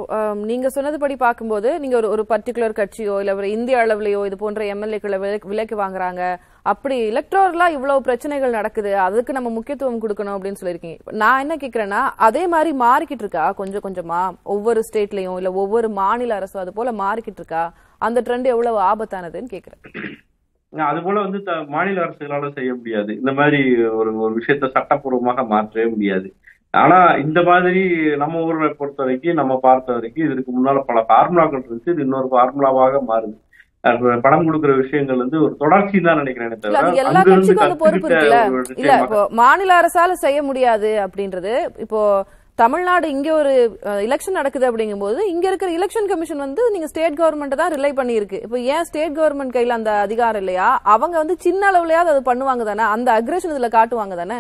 நீங்க சொன்னதுபடி பார்க்கும்போது நீங்க ஒரு ஒரு பர்டிகுலர் கட்சியோ இல்ல ஒரு இந்திய அளவுலையோ இது போன்ற எம்எல்ஏக்களை விலைக்கு வாங்குறாங்க, அப்படி எலக்ட்ரோலா இவ்வளவு பிரச்சனைகள் நடக்குது, அதுக்கு நம்ம முக்கியத்துவம் கொடுக்கணும் அப்படின்னு சொல்லியிருக்கீங்க. நான் என்ன கேட்கிறேன்னா அதே மாதிரி மாறிக்கிட்டு இருக்கா கொஞ்சம் கொஞ்சமா ஒவ்வொரு ஸ்டேட்லயும் இல்ல ஒவ்வொரு மாநில அரசும் அது போல மாறிக்கிட்டு இருக்கா? அந்த ட்ரெண்ட் எவ்வளவு ஆபத்தானதுன்னு கேட்கிறேன். அது போல வந்து மாநில அரசுகளால செய்ய முடியாது, இந்த மாதிரி ஒரு ஒரு விஷயத்த சட்டப்பூர்வமாக மாற்றவே முடியாது. ஆனா இந்த மாதிரி நம்ம ஊரை பொறுத்த வரைக்கும் நம்ம பார்த்த வரைக்கும் இதுக்கு முன்னால பல ஃபார்முலாக்கள் இருந்துச்சு, இது இன்னொரு ஃபார்முலாவாக மாறுது. பணம் கொடுக்குற விஷயங்கள் வந்து ஒரு தொடர்ச்சி தான் நினைக்கிறேன். மாநில அரசால செய்ய முடியாது அப்படின்றது. இப்போ தமிழ்நாடு இங்க ஒரு எலெக்ஷன் நடக்குது அப்படிங்கும் போது இங்க இருக்கிற எலெக்ஷன் கமிஷன் வந்து நீங்க ஸ்டேட் கவர்மெண்ட் தான் ரிலை பண்ணிருக்கு. இப்போ ஏன் ஸ்டேட் கவர்மெண்ட் கையில அந்த அதிகாரம் இல்லையா? அவங்க வந்து சின்ன அளவுலயாவது அது பண்ணுவாங்க தானே, அந்த அக்ரஷன் இதுல காட்டுவாங்க தானே.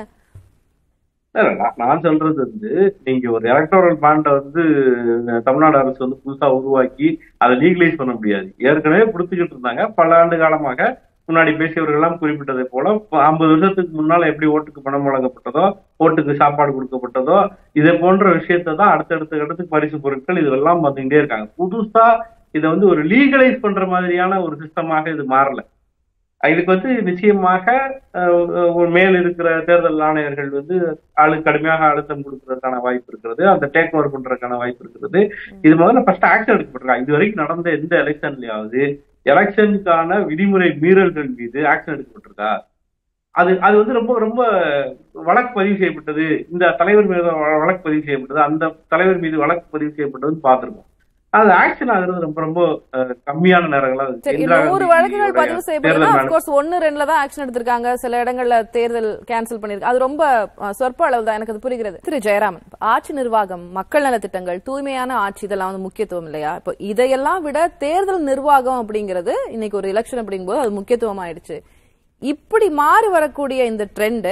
நான் சொல்றது வந்து நீங்க ஒரு எலக்டோரல் பாண்டை வந்து தமிழ்நாடு அரசு வந்து புதுசா உருவாக்கி அதை லீகலைஸ் பண்ண முடியாது. ஏற்கனவே புடிச்சுக்கிட்டு இருந்தாங்க பல ஆண்டு காலமாக. முன்னாடி பேசியவர்கள் எல்லாம் குறிப்பிட்டதை போல ஐம்பது வருஷத்துக்கு முன்னால எப்படி ஓட்டுக்கு பணம் வழங்கப்பட்டதோ, ஓட்டுக்கு சாப்பாடு கொடுக்கப்பட்டதோ, இதை போன்ற விஷயத்த தான் அடுத்தடுத்த இடத்துக்கு பரிசு பொருட்கள் இதெல்லாம் பார்த்துக்கிட்டே இருக்காங்க. புதுசா இதை வந்து ஒரு லீகலைஸ் பண்ற மாதிரியான ஒரு சிஸ்டமாக இது மாறல. இதுக்கு வந்து நிச்சயமாக மேல் இருக்கிற தேர்தல் ஆணையர்கள் வந்து ஆளு கடுமையாக அழுத்தம் கொடுக்கறதுக்கான வாய்ப்பு இருக்கிறது, அந்த டேக் ஓவர் பண்றதுக்கான வாய்ப்பு இருக்கிறது. இது முதல்ல ஃபர்ஸ்ட் ஆக்ஷன் எடுக்கப்பட்டிருக்காங்க. இது வரைக்கும் நடந்த எந்த எலெக்ஷன்லயாவது எலெக்ஷனுக்கான விதிமுறை மீறல்கள் மீது ஆக்ஷன் எடுக்கப்பட்டிருக்கா? அது அது வந்து ரொம்ப ரொம்ப வழக்கு பதிவு செய்யப்பட்டது, இந்த தலைவர் மீது வழக்கு பதிவு செய்யப்பட்டது, அந்த தலைவர் மீது வழக்கு பதிவு செய்யப்பட்டதுன்னு பார்த்துருக்கோம். அது ஆக்சன் ஆகுறது ரொம்ப ரொம்ப கம்மியான நேரங்களா ஒரு வழக்குகள் பதிவு செய்யப்படும். ஒன்னு ரெண்டுல தான் ஆக்சன் எடுத்திருக்காங்க, சில இடங்கள்ல தேர்தல் கேன்சல் பண்ணிருக்கு. அது ரொம்ப சொற்ப அளவு தான், எனக்கு அது புரிகிறது. திரு ஜெயராமன், ஆட்சி நிர்வாகம், மக்கள் நலத்திட்டங்கள், தூய்மையான ஆட்சி, இதெல்லாம் வந்து முக்கியத்துவம் இல்லையா? இப்போ இதையெல்லாம் விட தேர்தல் நிர்வாகம் அப்படிங்கிறது இன்னைக்கு ஒரு எலெக்ஷன் அப்படிங்கும்போது அது முக்கியத்துவம் ஆயிடுச்சு. இப்படி மாறி வரக்கூடிய இந்த ட்ரெண்ட்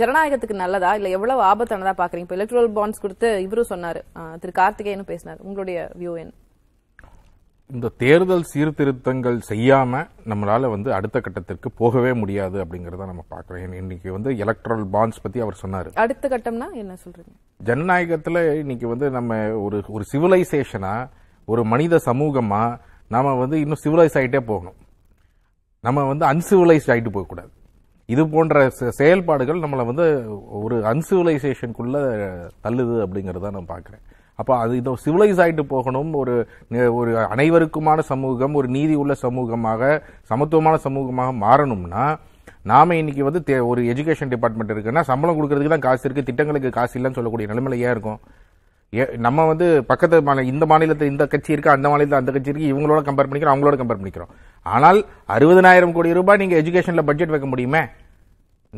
ஜனநாயகத்துக்கு நல்லதா, இல்ல எவ்வளவு ஆபத்தானதா பாக்குறீங்க? இப்ப எலக்ட்ரல் பாண்ட்ஸ் கொடுத்து இவரும் சொன்னாரு, திரு கார்த்திகேயனும் பேசினாரு. உங்களுடைய வியூ என்ன? இந்த தேர்தல் சீர்திருத்தங்கள் செய்யாம நம்மளால வந்து அடுத்த கட்டத்திற்கு போகவே முடியாது அப்படிங்கறத நம்ம பாக்குறோம். இன்னைக்கு வந்து எலக்ட்ரல் பாண்ட்ஸ் பத்தி அவர் சொன்னாரு. அடுத்த கட்டம்னா என்ன சொல்றீங்க? ஜனநாயகத்துல இன்னைக்கு வந்து நம்ம ஒரு ஒரு சிவிலைசேஷனா, ஒரு மனித சமூகமா நாம வந்து இன்னும் சிவிலைஸ் ஆயிட்டே போகணும். நம்ம வந்து அன்சிவிலைஸ் ஆயிட்டு போகக்கூடாது. இது போன்ற செயல்பாடுகள் நம்மளை வந்து ஒரு அன்சிவிலைசேஷனுக்குள்ள தள்ளுது அப்படிங்கறத நான் பாக்குறேன். அப்ப அது இதோ சிவிலைஸ் ஆயிட்டு போகணும், ஒரு ஒரு அனைவருக்குமான சமூகம், ஒரு நீதி உள்ள சமூகமாக, சமத்துவமான சமூகமாக மாறணும்னா நாம இன்னைக்கு வந்து ஒரு எஜுகேஷன் டிபார்ட்மெண்ட் இருக்குன்னா சம்பளம் கொடுக்கறதுக்கு தான் காசு இருக்கு, திட்டங்களுக்கு காசு இல்லைன்னு சொல்லக்கூடிய நிலைமையில ஏன் இருக்கும்? நம்ம வந்து பக்கத்து மாநில, இந்த மாநிலத்தில் இந்த கட்சி இருக்கு, அந்த மாநிலத்தில் அந்த கட்சி இருக்கு, இவங்களோட கம்பேர் பண்ணிக்கிறோம், அவங்களோட கம்பேர் பண்ணிக்கிறோம். ஆனால் அறுபதாயிரம் கோடி ரூபாய் நீங்க எஜுகேஷன்ல பட்ஜெட் வைக்க முடியுமே?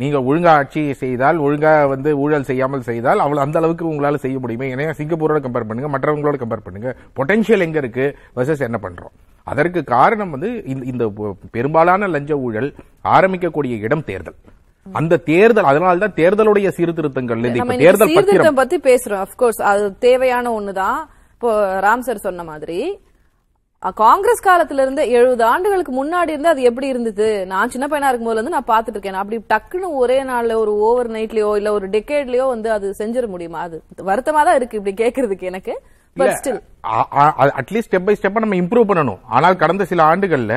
நீங்க ஒழுங்கா ஆட்சி செய்தால், ஒழுங்கா வந்து ஊழல் செய்யாமல் செய்தால் அவ்வளவு அந்த அளவுக்கு உங்களால செய்ய முடியுமே? ஏன்னா சிங்கப்பூரோட கம்பேர் பண்ணுங்க, மற்றவங்களோட கம்பேர் பண்ணுங்க. பொட்டன்ஷியல் எங்க இருக்கு வர்சஸ் என்ன பண்றோம்? அதற்கு காரணம் வந்து இந்த பெரும்பாலான லஞ்ச ஊழல் ஆரம்பிக்கக்கூடிய இடம் தேர்தல். அந்த தேர்தல், அதனால்தான் தேர்தலுடைய சீர்திருத்தங்கள், தேர்தல் சீர்திருத்தம் பத்தி பேசுறோம். அப்கோர்ஸ் அது தேவையான ஒண்ணுதான். இப்போ ராம் சார் சொன்ன மாதிரி காங்கிரஸ் காலத்துல இருந்து, எழுபது ஆண்டுகளுக்கு முன்னாடி இருந்து அது எப்படி இருந்தது, நான் சின்ன பையனா இருக்கும் போதுல இருந்து நான் பாத்துட்டு இருக்கேன். அப்படி டக்குன்னு ஒரே நாள்ல, ஒரு ஓவர் நைட்லயோ இல்ல ஒரு டெக்கேட்லயோ வந்து அது செஞ்சிட முடியுமா? அது வருத்தமா தான் இருக்கு இப்படி கேக்குறதுக்கு எனக்கு. அட்லீஸ்ட் ஸ்டெப் பை ஸ்டெப்பா நம்ம இம்ப்ரூவ் பண்ணணும். ஆனால் கடந்த சில ஆண்டுகள்ல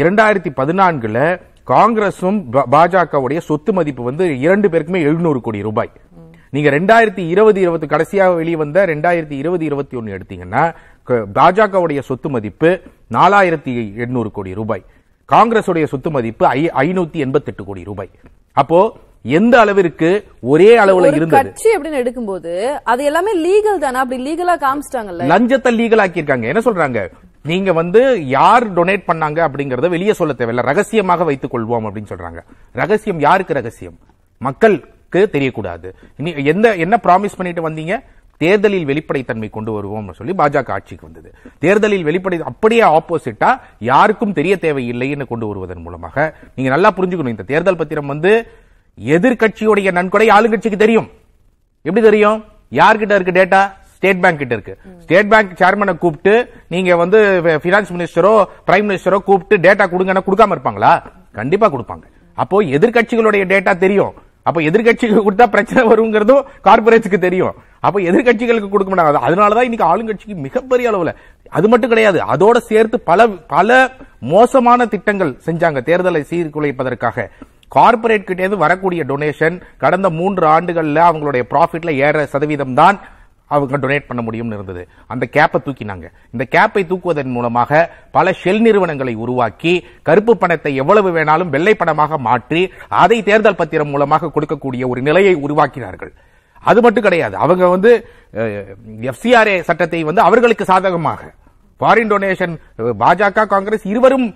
இரண்டாயிரத்தி பதினான்குல காங்கிரஸும் பாஜகவுடைய சொத்து மதிப்பு வந்து இரண்டு பேருக்குமே எழுநூறு கோடி ரூபாய். நீங்க ரெண்டாயிரத்தி இருபது இருபத்தி கடைசியாக வெளிவந்த ரெண்டாயிரத்தி இருபது இருபத்தி ஒன்னு எடுத்தீங்கன்னா பாஜகவுடைய சொத்து மதிப்பு நாலாயிரத்தி எண்ணூறு கோடி ரூபாய், காங்கிரசுடைய சொத்து மதிப்பு ஐநூத்தி எண்பத்தி எட்டு கோடி ரூபாய். அப்போ எந்த அளவிற்கு ஒரே அளவுல இருந்தது கட்சி அப்படின்னு எடுக்கும்போது அது எல்லாமே லீகல் தானே? அப்படி லீகலா காமிச்சிட்டாங்கல்ல, லஞ்சத்தை லீகல் ஆக்கியிருக்காங்க. என்ன சொல்றாங்க? நீங்க வந்து யார் டொனேட் பண்ணாங்க அப்படிங்கறத வெளியே சொல்ல தேவையில்ல, ரகசியமாக வைத்துக் கொள்வோம் அப்படின்னு சொல்றாங்க. ரகசியம் யாருக்கு? ரகசியம் மக்களுக்கு தெரியக்கூடாது. எந்த என்ன ப்ராமிஸ் பண்ணிட்டு வந்தீங்க? தேர்தலில் வெளிப்படைத்தன்மை கொண்டு வருவோம் சொல்லி பாஜக ஆட்சிக்கு வந்தது. தேர்தலில் வெளிப்படை அப்படியே ஆப்போசிட்டா யாருக்கும் தெரிய தேவையில்லைன்னு கொண்டு வருவதன் மூலமாக நீங்க நல்லா புரிஞ்சுக்கணும். இந்த தேர்தல் பத்திரம் வந்து எதிர்கட்சியுடைய நன்கொடை ஆளுங்கட்சிக்கு தெரியும். எப்படி தெரியும்? யார்கிட்ட இருக்கு டேட்டா? ஸ்டேட் பேங்க் கிட்ட இருக்கு. ஸ்டேட் பேங்க் சேர்மனை கூப்பிட்டு நீங்க வந்து பினான்ஸ் மினிஸ்டரோ பிரைம் மினிஸ்டரோ கூப்பிட்டு டேட்டா கொடுங்கன்னா கொடுக்காம இருப்பாங்களா? கண்டிப்பா கொடுப்பாங்க. அப்போ எதிர்கட்சிகளுடைய டேட்டா தெரியும். அப்போ எதிர்கட்சிக்கு கொடுத்தா பிரச்சனை வருங்கிறதும் கார்பரேட்ஸ்க்கு தெரியும். அப்போ எதிர்கட்சிகளுக்கு கொடுக்க முடியாது. அதனாலதான் இன்னைக்கு ஆளுங்கட்சிக்கு மிகப்பெரிய அளவுல, அது மட்டும் கிடையாது, அதோட சேர்த்து பல பல மோசமான திட்டங்கள் செஞ்சாங்க தேர்தலை சீர்குலைப்பதற்காக. கார்பரேட் கிட்ட இருந்து வரக்கூடிய டொனேஷன் கடந்த மூன்று ஆண்டுகள்ல அவங்களுடைய ப்ராஃபிட்ல ஏற சதவீதம் தான் அவங்க டொனேட் பண்ண முடியும்னு இருந்தது. அந்த கேப்பை தூக்கினாங்க. இந்த கேப்பை தூக்குவதன் மூலமாக பல ஷெல் நிறுவனங்களை உருவாக்கி கருப்பு பணத்தை எவ்வளவு வேணாலும் வெள்ளை பணமாக மாற்றி அதை தேர்தல் பத்திரம் மூலமாக கொடுக்கக்கூடிய ஒரு நிலையை உருவாக்கினார்கள். அது மட்டும் கிடையாது, அவங்க வந்து எஃப்சிஆர்ஏ சட்டத்தை வந்து அவர்களுக்கு சாதகமாக ஃபாரின் டொனேஷன், பாஜக காங்கிரஸ் இருவரும்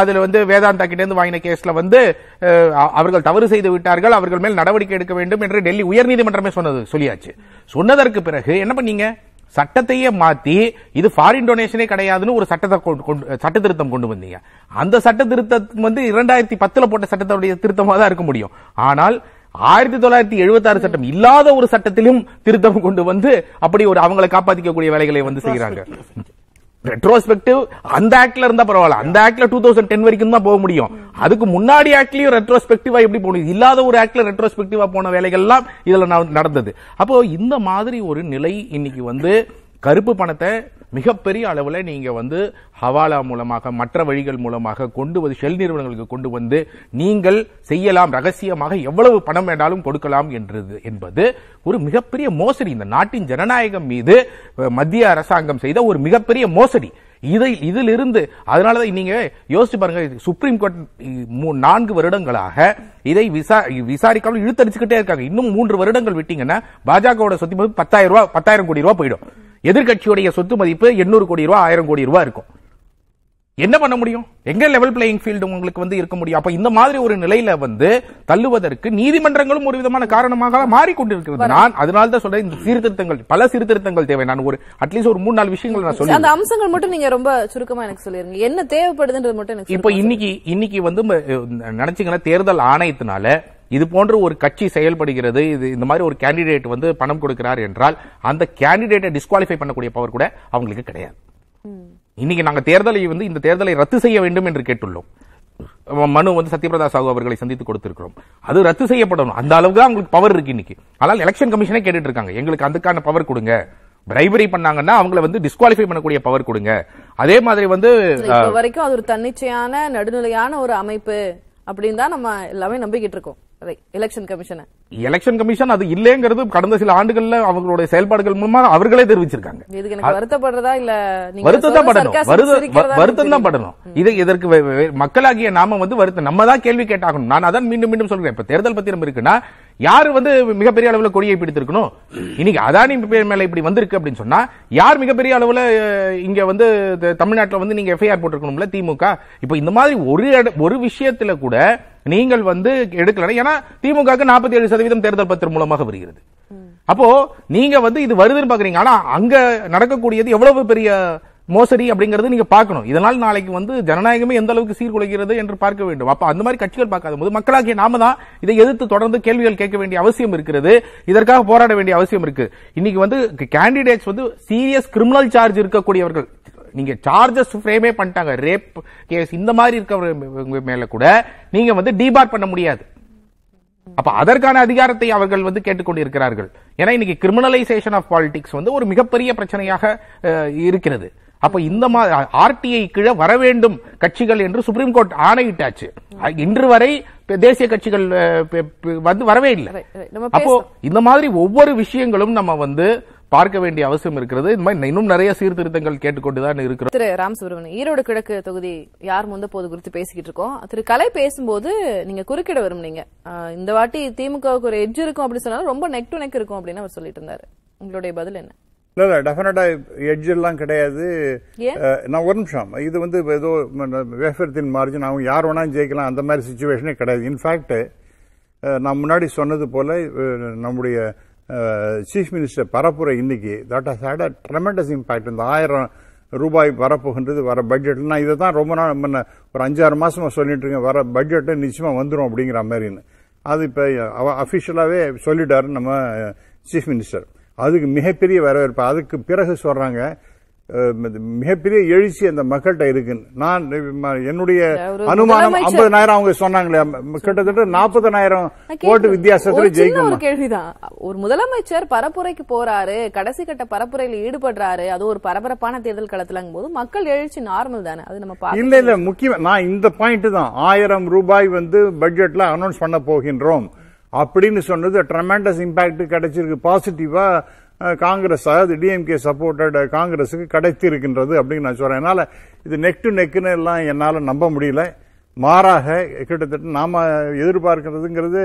அதுல வந்து வேதாந்தா கிட்ட இருந்து வாங்கின கேஸ்ல வந்து அவர்கள் தவறு செய்து விட்டார்கள், அவர்கள் மேல் நடவடிக்கை எடுக்க வேண்டும் என்று டெல்லி உயர்நீதிமன்றமே சொன்னது சொல்லியாச்சு. சொன்னதற்கு பிறகு என்ன பண்ணீங்க? சட்டத்தையே மாத்தி இது ஃபாரின் டொனேஷனே கிடையாதுன்னு ஒரு சட்டத்தை சட்ட திருத்தம் கொண்டு வந்தீங்க. அந்த சட்ட திருத்தம் வந்து இரண்டாயிரத்தி பத்துல போட்ட சட்டத்துடைய திருத்தமாக தான் இருக்க முடியும். ஆனால் ஆயிரத்தி தொள்ளாயிரத்தி எழுபத்தி ஆறு சட்டம் இல்லாத ஒரு சட்டத்திலும் திருத்தம் கொண்டு வந்து அப்படி ஒரு அவங்களை காப்பாற்றிக்கக்கூடிய வேலைகளை வந்து செய்யறாங்க. ரெட்ரோஸ்பெக்டிவ் அந்த ஆக்ட்ல இருந்தா பரவாயில்ல, அந்த ஆக்ட்ல டூ தௌசண்ட் டென் வரைக்கும் தான் போக முடியும். அதுக்கு முன்னாடி ஆக்ட்லயும் ரெட்ரோஸ்பெக்டிவா எப்படி போனது? இல்லாத ஒரு ஆக்ட்ல ரெட்ரோஸ்பெக்டிவா போன வேலைகள்லாம் இதுல நடந்தது. அப்போ இந்த மாதிரி ஒரு நிலை இன்னைக்கு வந்து கருப்பு பணத்தை மிகப்பெரிய அளவில் நீங்க வந்து ஹவாலா மூலமாக மற்ற வழிகள் மூலமாக கொண்டு வந்து ஷெல் நிறுவனங்களுக்கு கொண்டு வந்து நீங்கள் செய்யலாம், ரகசியமாக எவ்வளவு பணம் வேண்டாலும் கொடுக்கலாம் என்பது ஒரு மிகப்பெரிய மோசடி. இந்த நாட்டின் ஜனநாயகம் மீது மத்திய அரசாங்கம் செய்த ஒரு மிகப்பெரிய மோசடி இதை இதிலிருந்து. அதனாலதான் நீங்க யோசிச்சு பாருங்க, சுப்ரீம் கோர்ட் நான்கு வருடங்களாக இதை விசாரிக்காமல் இழுத்தடிச்சுக்கிட்டே இருக்காங்க. இன்னும் மூன்று வருடங்கள் விட்டீங்கன்னா பாஜகவோட சொத்து மதிப்பு பத்தாயிரம் ரூபாய் பத்தாயிரம் கோடி ரூபாய் போயிடும். எதிர்கட்சியுடைய சொத்து மதிப்பு எண்ணூறு கோடி ரூபாய் ஆயிரம் கோடி ரூபாய் இருக்கும். என்ன பண்ண முடியும்? எங்க லெவல் பிளேயிங் ஃபீல்டு உங்களுக்கு வந்து இருக்க முடியும்? அப்ப இந்த மாதிரி ஒரு நிலையில வந்து தள்ளுவதற்கு நீதிமன்றங்களும் ஒரு விதமான காரணமாக மாறிக்கொண்டிருக்கிறது. நான் அதனால தான் சொல்றேன், இந்த சீர்திருத்தங்கள், பல சீர்திருத்தங்கள் தேவை. நான் ஒரு அட்லீஸ்ட் ஒரு மூணு நாலு விஷயங்கள் நான் சொல்லுவேன். அந்த அம்சங்கள் மட்டும் நீங்க ரொம்ப சுருக்கமா எனக்கு சொல்லிருங்க, என்ன தேவைப்படுதுன்றது மட்டும் எனக்கு. இப்ப இன்னைக்கு இன்னைக்கு வந்து நினைச்சீங்கன்னா தேர்தல் ஆணையத்தினால இது போன்ற ஒரு கட்சி செயல்படுகிறது, இது இந்த மாதிரி ஒரு கேண்டிடேட் வந்து பணம் கொடுக்கிறார் என்றால் அந்த கேண்டிடேட்டை டிஸ்குவாலிஃபை பண்ணக்கூடிய பவர் கூட அவங்களுக்கு கிடையாது. இன்னைக்கு நாங்க தேர்தலை வந்து இந்த தேர்தலை ரத்து செய்ய வேண்டும் என்று கேட்டுள்ளோம். மனு வந்து சத்யபிரதா சாகு அவர்களை சந்தித்து கொடுத்திருக்கிறோம். அது ரத்து செய்யப்படணும், அந்த அளவுக்கு அவங்களுக்கு பவர் இருக்கு இன்னைக்கு. ஆனால் எலெக்ஷன் கமிஷனே கேட்டுட்டு இருக்காங்க, எங்களுக்கு அதுக்கான பவர் கொடுங்க. பிரைபரி பண்ணாங்கன்னா அவங்களை வந்து டிஸ்குவாலிஃபை பண்ணக்கூடிய பவர் கொடுங்க. அதே மாதிரி வந்து வரைக்கும் அது ஒரு தன்னிச்சையான நடுநிலையான ஒரு அமைப்பு அப்படின்னு தான் நம்ம எல்லாமே நம்பிக்கிட்டு இருக்கோம். எலெக்ஷன் கமிஷன் எலெக்ஷன் கமிஷன் அது இல்லங்கிறது கடந்த சில ஆண்டுகள்ல அவங்களுடைய செயல்பாடுகள் மூலமா அவர்களே தெரிவிச்சிருக்காங்க. வருத்தம் தான் படணும். இது இதற்கு மக்களாகிய நாம வந்து வருத்தம் நம்ம தான் கேள்வி கேட்டாகணும். நான் அதான் மீண்டும் மீண்டும் சொல்றேன், இப்ப தேர்தல் பத்திரம் இருக்குன்னா யாரு வந்து மிகப்பெரிய அளவுல கொடியை பிடித்திருக்கணும்? இன்னைக்கு அதானி மேல இப்படி வந்திருக்கு அப்படின்னு சொன்னா யார் மிகப்பெரிய அளவுல இங்க வந்து தமிழ்நாட்டில் வந்து நீங்க எஃப்ஐஆர் போட்டிருக்கணும்ல, திமுக. இப்ப இந்த மாதிரி ஒரு ஒரு விஷயத்துல கூட நீங்கள் வந்து எடுக்கல. ஏன்னா திமுகவுக்கு நாற்பத்தி ஏழு சதவீதம் தேர்தல் பத்திரம் மூலமாக வருகிறது. அப்போ நீங்க வந்து இது வருதுன்னு பாக்குறீங்க, ஆனா அங்க நடக்கக்கூடியது எவ்வளவு பெரிய மோசடி அப்படிங்கறது நீங்க பாக்கணும். இதனால் நாளைக்கு வந்து ஜனநாயகமே எந்த அளவுக்கு சீர்குலைகிறது என்று பார்க்க வேண்டும். அப்ப அந்த மாதிரி கட்சிகள் பார்க்காத போது மக்களாகிய நாம தான் இதை எதிர்த்து தொடர்ந்து கேள்விகள் கேட்க வேண்டிய அவசியம் இருக்கிறது, இதற்காக போராட வேண்டிய அவசியம் இருக்கு. இன்னைக்கு வந்து கேண்டிடேட்ஸ் வந்து சீரியஸ் கிரிமினல் சார்ஜ் இருக்கக்கூடியவர்கள், நீங்க சார்ஜஸ் ஃப்ரேமே பண்ணிட்டாங்க, ரேப் கேஸ் இந்த மாதிரி இருக்கிற மேல கூட நீங்க வந்து டிபார் பண்ண முடியாது. அப்ப அதற்கான அதிகாரத்தை அவர்கள் வந்து கேட்டுக்கொண்டிருக்கிறார்கள். ஏன்னா இன்னைக்கு கிரிமினலைசேஷன் ஆஃப் பாலிடிக்ஸ் வந்து ஒரு மிகப்பெரிய பிரச்சனையாக இருக்கிறது. அப்ப இந்த மாதிரி ஆர்டிஐ கீழே வர வேண்டும் கட்சிகள் என்று சுப்ரீம் கோர்ட் ஆணையிட்டாச்சு. இன்று வரை தேசிய கட்சிகள் வந்து வரவே இல்லை. அப்போ இந்த மாதிரி ஒவ்வொரு விஷயங்களும் நம்ம வந்து பார்க்க வேண்டிய அவசியம் இருக்கிறது. இந்த மாதிரி இன்னும் நிறைய சீர்திருத்தங்கள் கேட்டுக்கொண்டுதான் இருக்கிறோம். திரு ராமசுப்ரமணியன், ஈரோடு கிழக்கு தொகுதி யார் முந்த போது குறித்து பேசிக்கிட்டு இருக்கோம். திரு கலை பேசும்போது நீங்க குறுக்கிட வரும், நீங்க இந்த வாட்டி திமுகவுக்கு ஒரு எட்ஜ் இருக்கும் அப்படின்னு சொன்னாலும் ரொம்ப நெக் டு நெக் இருக்கும் அப்படின்னு அவர் சொல்லிட்டு இருந்தாரு. உங்களுடைய பதில் என்ன? இல்ல டெஃபினட்டா எட்ஜ் எல்லாம் கிடையாது. நான் ஒரு நிமிஷம், இது வந்து ஏதோ வேஃபர்த்தின் மார்ஜின் அவங்க யார் வேணாலும் ஜெயிக்கலாம் அந்த மாதிரி சுச்சுவேஷனே கிடையாது. இன்ஃபேக்ட் நான் முன்னாடி சொன்னது போல நம்முடைய சீஃப் மினிஸ்டர் பரப்புரை இன்னைக்கு that has had a tremendous impact. இந்த ஆயிரம் ரூபாய் வரப்போகின்றது வர பட்ஜெட். நான் இதை தான் ரொம்ப நாள் முன்ன ஒரு அஞ்சாறு மாசமா சொல்லிட்டு இருக்கேன், வர பட்ஜெட்டு நிச்சயமா வந்துடும் அப்படிங்கிற மாதிரின்னு. அது இப்போ அஃபிஷியலாகவே சொல்லிட்டாரு நம்ம சீஃப் மினிஸ்டர். அதுக்கு மிகப்பெரிய வரவேற்பு. அதுக்கு பிறகு சொல்றாங்க மிகப்பெரிய எழுச்சி அந்த மக்கள்கிட்ட இருக்குன்னு. நான் என்னுடைய அனுமானம் ஐம்பதனாயிரம் அவங்க சொன்னாங்களே, கிட்டத்தட்ட நாற்பதனாயிரம் ஓட்டு வித்தியாசத்துல ஜெயிக்கும். ஒரு கேள்விதான், ஒரு முதலமைச்சர் பரப்புரைக்கு போறாரு, கடைசி கட்ட பரப்புரையில ஈடுபடுறாரு, அது ஒரு பரபரப்பான தேர்தல் களத்துலங்கும் போது மக்கள் எழுச்சி நார்மல் தானே? அது நம்ம இல்ல இல்ல முக்கியம். நான் இந்த பாயிண்ட் தான், ஆயிரம் ரூபாய் வந்து பட்ஜெட்ல அனௌன்ஸ் பண்ண போகின்றோம் அப்படின்னு சொன்னது ட்ரெமெண்டஸ் இம்பாக்ட் கிடைச்சிருக்கு. பாசிட்டிவா காங்கிரஸ், அதாவது டிஎம்கே சப்போர்ட்டட் காங்கிரஸுக்கு கிடைத்திருக்கின்றது அப்படின்னு நான் சொல்றேன். என்னால இது நெக் டு நெக்குன்னு எல்லாம் என்னால நம்ப முடியல. மாறாக கிட்டத்தட்ட நாம எதிர்பார்க்கிறதுங்கிறது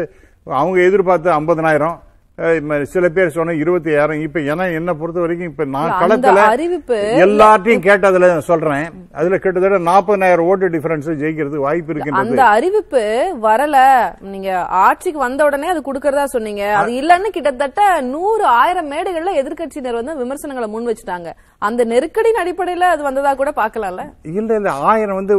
அவங்க எதிர்பார்த்து ஐம்பதனாயிரம், சில பேர் சொன்ன இருபத்தி ஆயிரம். இப்ப ஏன்னா என்ன பொறுத்த வரைக்கும் இப்ப நான் களத்துல எல்லார்ட்டையும் கேட்டதுல சொல்றேன், அதுல கிட்டத்தட்ட நாற்பதாயிரம் ஓட்டு டிஃபரன்ஸ் ஜெயிக்கிறது வாய்ப்பு இருக்கு. அந்த அறிவிப்பு வரல, நீங்க ஆட்சிக்கு வந்த உடனே அது குடுக்கறதா சொன்னீங்க, அது இல்லன்னு கிட்டத்தட்ட நூறு ஆயிரம் மேடைகள்ல எதிர்கட்சியினர் வந்து விமர்சனங்களை முன் வச்சுட்டாங்க. அந்த நெருக்கடியின் அடிப்படையில அது வந்ததா கூட பாக்கலாம்ல. இல்ல இல்ல ஆயிரம் வந்து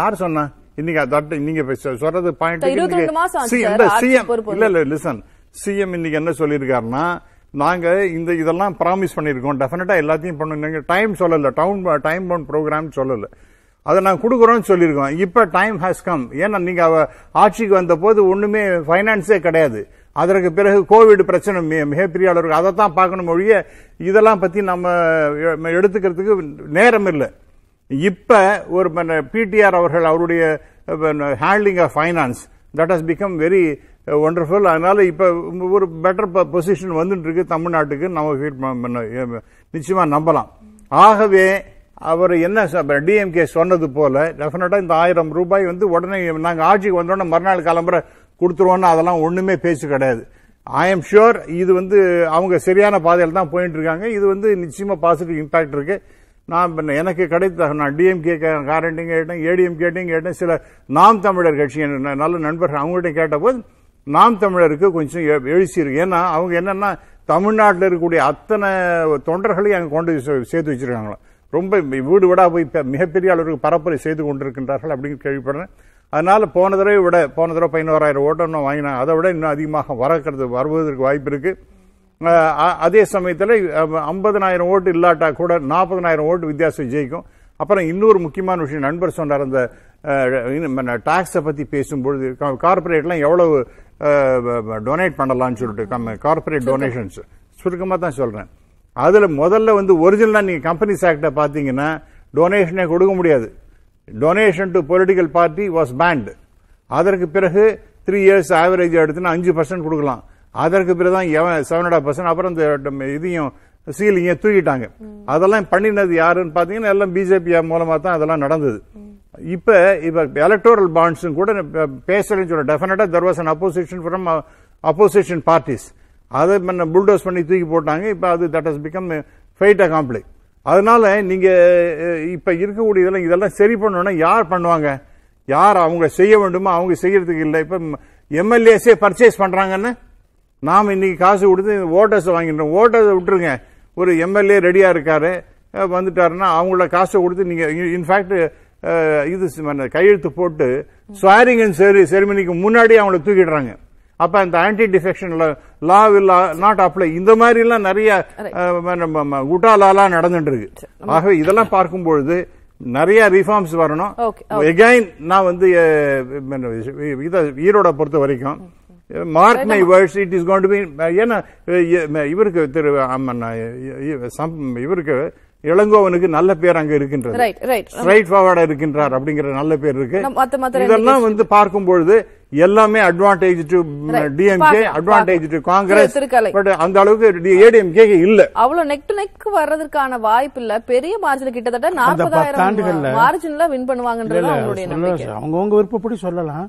யார் சொன்னா இன்னைக்கு நீங்க சொல்றது பாயிண்ட். இருபத்தி ரெண்டு மாசம் சிஎம் இன்னைக்கு என்ன சொல்லியிருக்காருன்னா, நாங்க இந்த இதெல்லாம் ப்ராமிஸ் பண்ணிருக்கோம், டெஃபினட்டா எல்லாத்தையும் பண்ணுங்க. டைம் சொல்லல, டவுன் டைம் பவுண்ட் ப்ரோக்ராம் சொல்லல, அதை நான் கொடுக்குறோம்னு சொல்லியிருக்கோம். இப்ப டைம் ஹாஸ் கம். ஏன்னா நீங்க ஆட்சிக்கு வந்த போது ஒண்ணுமே பைனான்ஸே கிடையாது, அதற்கு பிறகு கோவிட் பிரச்சனை மிகப்பெரிய அளவுக்கு அதை தான் பார்க்கணும் ஒழிய இதெல்லாம் பற்றி நம்ம எடுத்துக்கிறதுக்கு நேரம் இல்லை. இப்போ ஒரு பிடிஆர் அவர்கள் அவருடைய handling of finance that has become very wonderful. அதனால இப்போ ஒரு பெட்டர் பொசிஷன் வந்துட்டு இருக்கு தமிழ்நாட்டுக்கு, நம்ம நிச்சயமாக நம்பலாம். ஆகவே அவர் என்ன டிஎம்கே சொன்னது போல டெஃபினட்டா இந்த ஆயிரம் ரூபாய் வந்து உடனே நாங்கள் ஆட்சிக்கு வந்தோடனே மறுநாள் கிளம்புற கொடுத்துருவோன்னு அதெல்லாம் ஒன்றுமே பேச்சு கிடையாது. ஐ எம் ஷுர் இது வந்து அவங்க சரியான பாதையில் தான் போயிட்டு இருக்காங்க. இது வந்து நிச்சயமாக பாசிட்டிவ் இம்பாக்ட் இருக்கு. நான் எனக்கு கிடைத்த நான் டிஎம்கே காரண்ட்டையும் கேட்டேன், ஏடிஎம் கேட்டையும் கேட்டேன், சில நாம் தமிழர் கட்சியின் நல்ல நண்பர்கள் அவங்கள்ட்ட கேட்டபோது நாம் தமிழருக்கு கொஞ்சம் எழுச்சி இருக்கு. ஏன்னா அவங்க என்னன்னா தமிழ்நாட்டில் இருக்கக்கூடிய அத்தனை தொண்டர்களையும் அங்கே கொண்டு சேர்த்து வச்சிருக்காங்களா, ரொம்ப வீடு வீடாக போய் மிகப்பெரிய அளவுக்கு பரப்புரை செய்து கொண்டிருக்கின்றார்கள் அப்படின்னு கேள்விப்படுறேன். அதனால போன தடவை விட போன தடவை பதினோராயிரம் ஓட்டம் இன்னும் வாங்கினாங்க, அதை விட இன்னும் அதிகமாக வரக்கிறது வருவதற்கு வாய்ப்பு இருக்கு. அதே சமயத்தில் ஐம்பதனாயிரம் ஓட்டு இல்லாட்டா கூட நாற்பதனாயிரம் ஓட்டு வித்தியாசம் ஜெயிக்கும். அப்புறம் இன்னொரு முக்கியமான விஷயம் நண்பர் சொன்னார், அந்த டாக்ஸை பற்றி பேசும்பொழுது கார்பரேட்லாம் எவ்வளவு டொனேட் பண்ணலாம்னு சொல்லிட்டு கார்பரேட் டொனேஷன்ஸ் சுருக்கமாக தான் சொல்கிறேன். அதில் முதல்ல வந்து ஒரிஜினலாக நீங்கள் கம்பெனிஸ் ஆக்டை பார்த்தீங்கன்னா டொனேஷனே கொடுக்க முடியாது. Donation to political party was banned. அதற்கு பிறகு த்ரீ இயர்ஸ் ஆவரேஜ் எடுத்துன்னா அஞ்சு பர்சன்ட் கொடுக்கலாம். அதற்கு பிறகு தான் செவன் அண்ட் ஆஃப் பர்சன்ட் அப்புறம் இந்த இதையும் சீலிங்கையும் தூக்கிட்டாங்க. அதெல்லாம் பண்ணினது யாருன்னு பார்த்தீங்கன்னா எல்லாம் பிஜேபி மூலமாக தான் அதெல்லாம் நடந்தது. இப்போ இப்போ எலக்டோரல் பாண்ட்ஸும் கூட பேசலன்னு சொல்ல டெஃபினட்டாக there was an opposition from opposition parties. அதை புல்டோஸ் பண்ணி தூக்கி போட்டாங்க. இப்போ அது that has become fight a complex. அதனால நீங்கள் இப்போ இருக்கக்கூடிய இதெல்லாம் இதெல்லாம் சரி பண்ணணும்னா யார் பண்ணுவாங்க, யார் அவங்க செய்ய வேண்டுமோ அவங்க செய்யறதுக்கு இல்லை. இப்போ எம்எல்ஏஸே பர்ச்சேஸ் பண்ணுறாங்கன்னு நாம் இன்னைக்கு காசு கொடுத்து ஓட்டர்ஸை வாங்கிட்டோம். ஓட்டர்ஸை விட்டுருங்க, ஒரு எம்எல்ஏ ரெடியாக இருக்காரு வந்துட்டாருன்னா அவங்கள காசை கொடுத்து நீங்கள் இன்ஃபேக்ட் இது கையெழுத்து போட்டு ஸ்வேரிங் அண்ட் செரிமனிக்கு முன்னாடி அவங்கள தூக்கிடுறாங்க. அப்ப அந்த anti defection law will not apply. இந்த மாதிரி எல்லாம் நிறைய குட்டாலாலாம் நடந்துட்டு இருக்கு. ஆகவே இதெல்லாம் பார்க்கும்பொழுது நிறைய ரிஃபார்ம்ஸ் வரணும். எகைன் நான் வந்து இதை ஈரோட பொறுத்த வரைக்கும் mark my words, it is going to be ஏன்னா இவருக்கு திரு இவருக்கு இளங்கோவனுக்கு நல்ல பேர் அங்க இருக்கின்றது, ஸ்ட்ரைட் ஃபார்வர்டா இருக்கின்றார் அப்படிங்கிற நல்ல பேர் இருக்கு. இதெல்லாம் வந்து பார்க்கும்பொழுது எல்லாமே advantage to DMK, advantage to Congress. But அந்த அளவுக்கு ஏடிஎம்கே இல்ல, அவ்வளவு நெக் டு நெக் வர்றதுக்கான வாய்ப்பு இல்ல. பெரிய மார்ஜின் கிட்டத்தட்ட நாற்பதாயிரம் மார்ஜின்ல வின் பண்ணுவாங்கன்றது அவங்களுடைய நம்பிக்கை. அவங்கவங்க விருப்பப்படி சொல்லலாம்.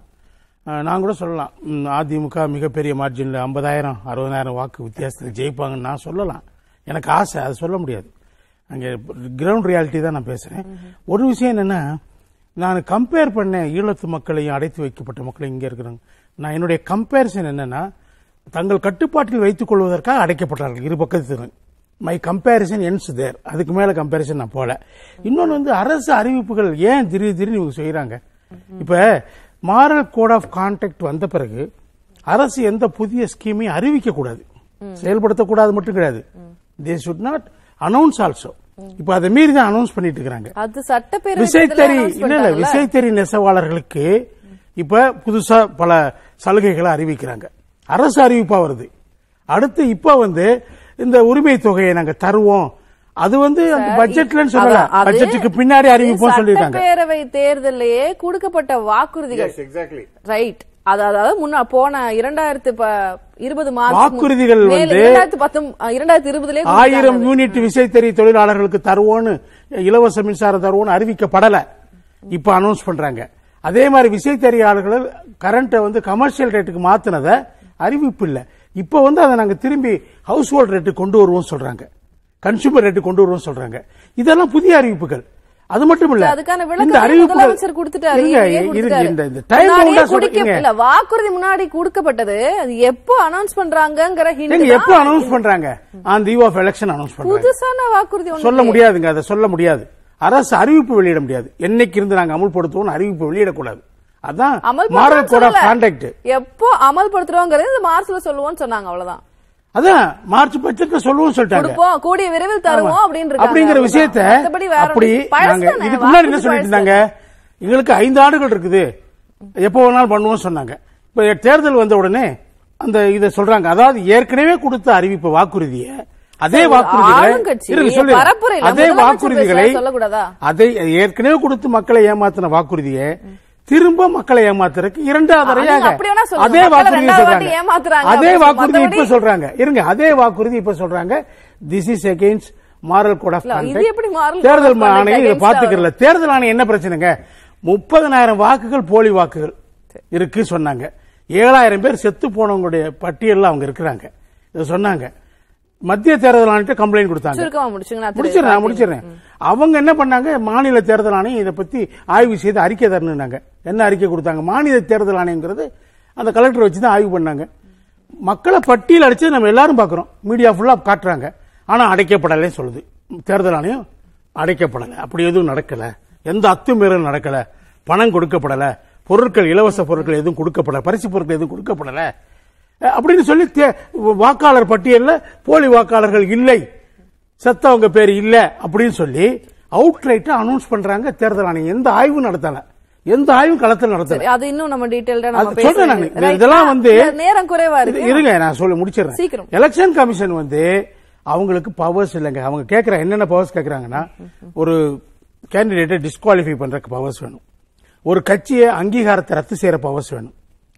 நான் கூட சொல்லலாம் அதிமுக மிகப்பெரிய மார்ஜின்ல ஐம்பதாயிரம் அறுபதாயிரம் வாக்கு வித்தியாசத்துக்கு ஜெயிப்பாங்கன்னு நான் சொல்லலாம். எனக்கு ஆசை, அது சொல்ல முடியாது. அங்கே கிரவுண்ட் ரியாலிட்டி தான் நான் பேசுறேன். ஒரு விஷயம் என்னன்னா, நான் கம்பேர் பண்ணேன் ஈழத்து மக்களையும் அடைத்து வைக்கப்பட்ட மக்களையும் இங்கே இருக்கிறாங்க. நான் என்னுடைய கம்பேரிசன் என்னன்னா, தங்கள் கட்டுப்பாட்டில் வைத்துக் கொள்வதற்காக அடைக்கப்பட்டார்கள் இரு பக்கத்து. My comparison ends there. அதுக்கு மேல கம்பேரிசன் நான் போல. இன்னொன்று வந்து அரசு அறிவிப்புகள் ஏன் திடீர் திடீர்னு இவங்க செய்யறாங்க. இப்ப மாரல் கோட் ஆஃப் கான்டாக்ட் வந்த பிறகு அரசு எந்த புதிய ஸ்கீமையும் அறிவிக்க கூடாது, செயல்படுத்தக்கூடாது மட்டும் கிடையாது, they should not announce also. இப்ப அதை மீறி தான் அனௌன்ஸ் பண்ணிட்டு இருக்காங்க. விசைத்தறி இல்ல இல்ல விசைத்தறி நெசவாளர்களுக்கு இப்ப புதுசா பல சலுகைகளை அறிவிக்கிறாங்க, அரசு அறிவிப்பா வருது. அடுத்து இப்ப வந்து இந்த உரிமை தொகையை நாங்க தருவோம், அது வந்து அந்த பட்ஜெட்லன்னு சொல்லல, பட்ஜெட்டுக்கு பின்னாடி அறிவிப்போம் சொல்லிருக்காங்க. பேரவை தேர்தலையே கொடுக்கப்பட்ட வாக்குறுதிகள் எக்ஸாக்ட்லி ரைட். அதாவது முன்ன போன இரண்டாயிரத்து இருபது வாக்குறுதிகள் வந்து இரண்டாயிரத்தி இருபதுல ஆயிரம் யூனிட் விசைத்தறி தொழிலாளர்களுக்கு தருவோன்னு, இலவச மின்சாரம் தருவோன்னு அறிவிக்கப்படல, இப்ப அனௌன்ஸ் பண்றாங்க. அதே மாதிரி விசைத்தறியாளர்கள் கரண்ட வந்து கமர்ஷியல் ரேட்டுக்கு மாத்தினத அறிவிப்பு இல்ல. இப்ப வந்து அதை நாங்க திரும்பி ஹவுஸ் ஹோல்ட் ரேட்டுக்கு கொண்டு வருவோம் சொல்றாங்க, கன்சூமர் ரேட்டுக்கு கொண்டு வருவோம் சொல்றாங்க. இதெல்லாம் புதிய அறிவிப்புகள். அது மட்டும் இல்ல, அதுக்கான விளக்கம் வாக்குறுதி முன்னாடி கொடுக்கப்பட்டது, அது எப்போ அனௌன்ஸ் பண்றாங்கங்கற ஹிண்ட். எப்போ அனௌன்ஸ் பண்றாங்க? On the eve of election announce பண்றாங்க. புதுசான வாக்குறுதி சொல்ல முடியாதுங்க, அதை சொல்ல முடியாது. அரசு அறிவிப்பு வெளியிட முடியாது. என்னைக்கு இருந்து நாங்க அமல்படுத்துவோம் அறிவிப்பு வெளியிடக்கூடாது. அதான் மாரல் கோட் ஆஃப் கான்டாக்ட். எப்போ அமல்படுத்துறோம்ங்கறது இந்த மார்ச்ல சொல்லுவோம்னு சொன்னாங்க, அவ்வளவுதான். அதான் மார்ச் பட்ஜெட்ல சொல்லுவோம் சொல்லிட்டாங்க, கூடிய விரைவில் தருவோம் அப்படிங்கிற விஷயத்தை. அப்படி இதுக்கு முன்னாடி என்ன சொல்லிட்டு இருந்தாங்க, எங்களுக்கு ஐந்து ஆண்டுகள் இருக்குது எப்போ வேணாலும் பண்ணுவோம் சொன்னாங்க. இப்ப தேர்தல் வந்த உடனே அந்த இத சொல்றாங்க. அதாவது ஏற்கனவே கொடுத்த அறிவிப்பு வாக்குறுதியை அதே வாக்குறுதிகளை அதே வாக்குறுதிகளை அதை ஏற்கனவே கொடுத்து மக்களை ஏமாத்தின வாக்குறுதியை திரும்ப மக்களை ஏமாத்துறதுக்கு இரண்டாவது முறையாக அதே வாக்குறுதி சொல்றாங்க. அதே வாக்குறுதி இப்ப சொல்றாங்க. இருங்க, அதே வாக்குறுதி இப்ப சொல்றாங்க. This is against moral code of conduct. தேர்தல் ஆணையம் இதை பாத்துக்கல. தேர்தல் ஆணையம் என்ன பிரச்சனைங்க? முப்பதனாயிரம் வாக்குகள் போலி வாக்குகள் இருக்கு சொன்னாங்க. ஏழாயிரம் பேர் செத்து போனவங்களுடைய பட்டியலில் அவங்க இருக்கிறாங்க இதை சொன்னாங்க. மத்திய தேர்தல் ஆணையத்தை கம்ப்ளைண்ட் கொடுத்தாங்க. முடிச்சிடறேன். அவங்க என்ன பண்ணாங்க, மாநில தேர்தல் ஆணையம் இதை பத்தி ஆய்வு செய்து அறிக்கை தரணுன்னாங்க. என்ன அறிக்கை கொடுத்தாங்க? மாநில தேர்தல் ஆணையங்கிறது அந்த கலெக்டர் வச்சுதான் ஆய்வு பண்ணாங்க. மக்களை பட்டியல் அடிச்சு நம்ம எல்லாரும் பாக்குறோம், மீடியா ஃபுல்லா காட்டுறாங்க. ஆனா அடைக்கப்படலே சொல்லுது தேர்தல் ஆணையம். அடைக்கப்படலை, அப்படி எதுவும் நடக்கல, எந்த அத்துமீறல் நடக்கல, பணம் கொடுக்கப்படல, பொருட்கள் இலவச பொருட்கள் எதுவும் கொடுக்கப்படல, பரிசு பொருட்கள் எதுவும் கொடுக்கப்படல அப்படின்னு சொல்லி வாக்காளர் பட்டியலில் போலி வாக்காளர்கள் இல்லை, செத்தவங்க பேர் இல்ல அப்படின்னு சொல்லி அவுட்ரைட்டா அனௌன்ஸ் பண்றாங்க தேர்தல் ஆணையம். எந்த ஆய்வு நடத்தல, எந்த ஆய்வு களத்தில் நடத்தல. அது இன்னும் நம்ம டீடைலா நம்ம பேசலாம். இதெல்லாம் வந்து நேரம் குறைவா இருக்கு. இருங்க, நான் சொல்லி முடிச்சிடுறேன். எலெக்ஷன் கமிஷன் வந்து அவங்களுக்கு பவர்ஸ் இல்லைங்க. அவங்க கேட்கற என்னென்ன பவர்ஸ் கேட்கறாங்கன்னா, ஒரு கேண்டிடேட்டை டிஸ்குவாலிஃபை பண்றதுக்கு பவர்ஸ் வேணும், ஒரு கட்சியை அங்கீகாரத்தை ரத்து செய்யற பவர்ஸ் வேணும்,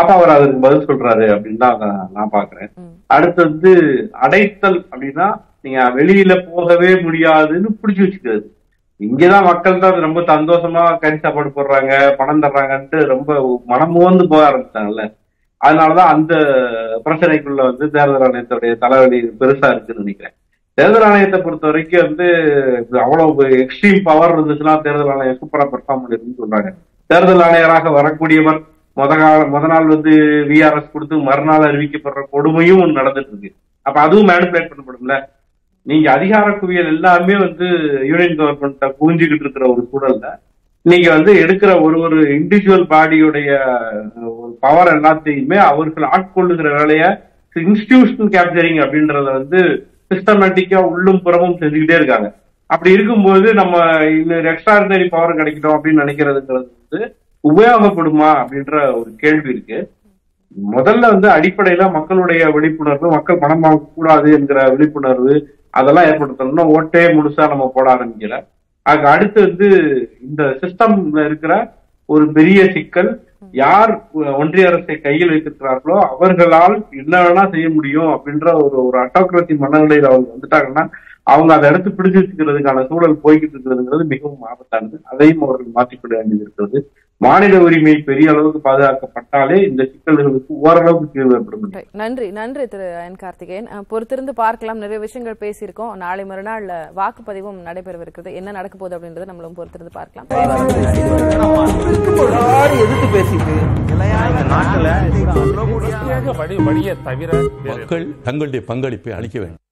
அப்ப அவர் அதுக்கு பதில் சொல்றாரு அப்படின்னு தான் நான் பாக்குறேன். அடுத்தது அடைத்தல் அப்படின்னா நீங்க வெளியில போகவே முடியாதுன்னு புடிச்சு வச்சுக்காது. இங்கதான் மக்கள் தான் ரொம்ப சந்தோஷமா கறி சாப்பாடு போடுறாங்க, பணம் தர்றாங்கன்ட்டு ரொம்ப மனமுவந்து போக ஆரம்பிச்சாங்கல்ல. அதனாலதான் அந்த பிரச்சனைக்குள்ள வந்து தேர்தல் ஆணையத்துடைய தலைவலி பெருசா இருக்குன்னு நினைக்கிறேன். தேர்தல் ஆணையத்தை பொறுத்த வரைக்கும் வந்து அவ்வளவு எக்ஸ்ட்ரீம் பவர் இருந்துச்சுன்னா தேர்தல் ஆணையம் சூப்பரா பெர்ஃபார்ம் பண்ணிருக்குன்னு சொல்றாங்க. தேர்தல் ஆணையராக வரக்கூடியவர் முத கால முத நாள் வந்து விஆர்எஸ் கொடுத்து மறுநாள் அறிவிக்கப்படுற கொடுமையும் நடந்துட்டு இருக்கு. அப்ப அதுவும் மேனிபுலேட் பண்ணப்படும்ல. நீங்க அதிகார குவியல் எல்லாமே வந்து யூனியன் கவர்மெண்ட்டை புரிஞ்சுக்கிட்டு இருக்கிற ஒரு சூழல்ல நீங்க வந்து எடுக்கிற ஒரு ஒரு இண்டிவிஜுவல் பாடியுடைய பவர் எல்லாத்தையுமே அவர்கள் ஆட்கொள்ளுகிற வேலையை இன்ஸ்டிடியூஷன் கேப்சரிங் அப்படின்றத வந்து சிஸ்டமேட்டிக்கா உள்ளும் புறமும் செஞ்சுக்கிட்டே இருக்காங்க. அப்படி இருக்கும்போது நம்ம இன்னொரு எக்ஸ்ட்ராடினரி பவர் கிடைக்கணும் அப்படின்னு நினைக்கிறதுங்கிறது வந்து உபயோகப்படுமா அப்படின்ற ஒரு கேள்வி இருக்கு. முதல்ல வந்து அடிப்படையில மக்களுடைய விழிப்புணர்வு, மக்கள் பணம் வாங்க கூடாது என்கிற விழிப்புணர்வு அதெல்லாம் ஏற்படுத்தணும்னா ஓட்டே முழுசா நம்ம போட ஆரம்பிக்கல. அதுக்கு அடுத்து வந்து இந்த சிஸ்டம்ல இருக்கிற ஒரு பெரிய சிக்கல், யார் ஒன்றிய அரசை கையில் வைத்திருக்கிறார்களோ அவர்களால் என்ன வேணா செய்ய முடியும் அப்படின்ற ஒரு ஒரு அட்டோக்ரசி மனநிலையில அவங்க வந்துட்டாங்கன்னா அவங்க அதை எடுத்து பிடிச்சு வச்சுக்கிறதுக்கான சூழல் போய்கிட்டு இருக்கிறதுங்கிறது மிகவும் ஆபத்தானது. அதையும் அவர்கள் மாற்றிக்கொள்ள வேண்டியது இருக்கிறது. மாநில உரிமை பெரிய அளவுக்கு பாதுகாக்கப்பட்டாலே இந்த சிக்கல்களுக்கு ஓரளவுக்கு தீர்வு ஏற்படும். நன்றி நன்றி திரு அயன் கார்த்திகேயன். பொறுத்திருந்து பார்க்கலாம். நிறைய விஷயங்கள் பேசியிருக்கோம். நாளை மறுநாள் வாக்குப்பதிவும் நடைபெறவிருக்கிறது. என்ன நடக்க போகுது அப்படின்றது நம்மளும் பொறுத்திருந்து பார்க்கலாம். மக்கள் தங்களுடைய பங்களிப்பை அளிக்க வேண்டும்.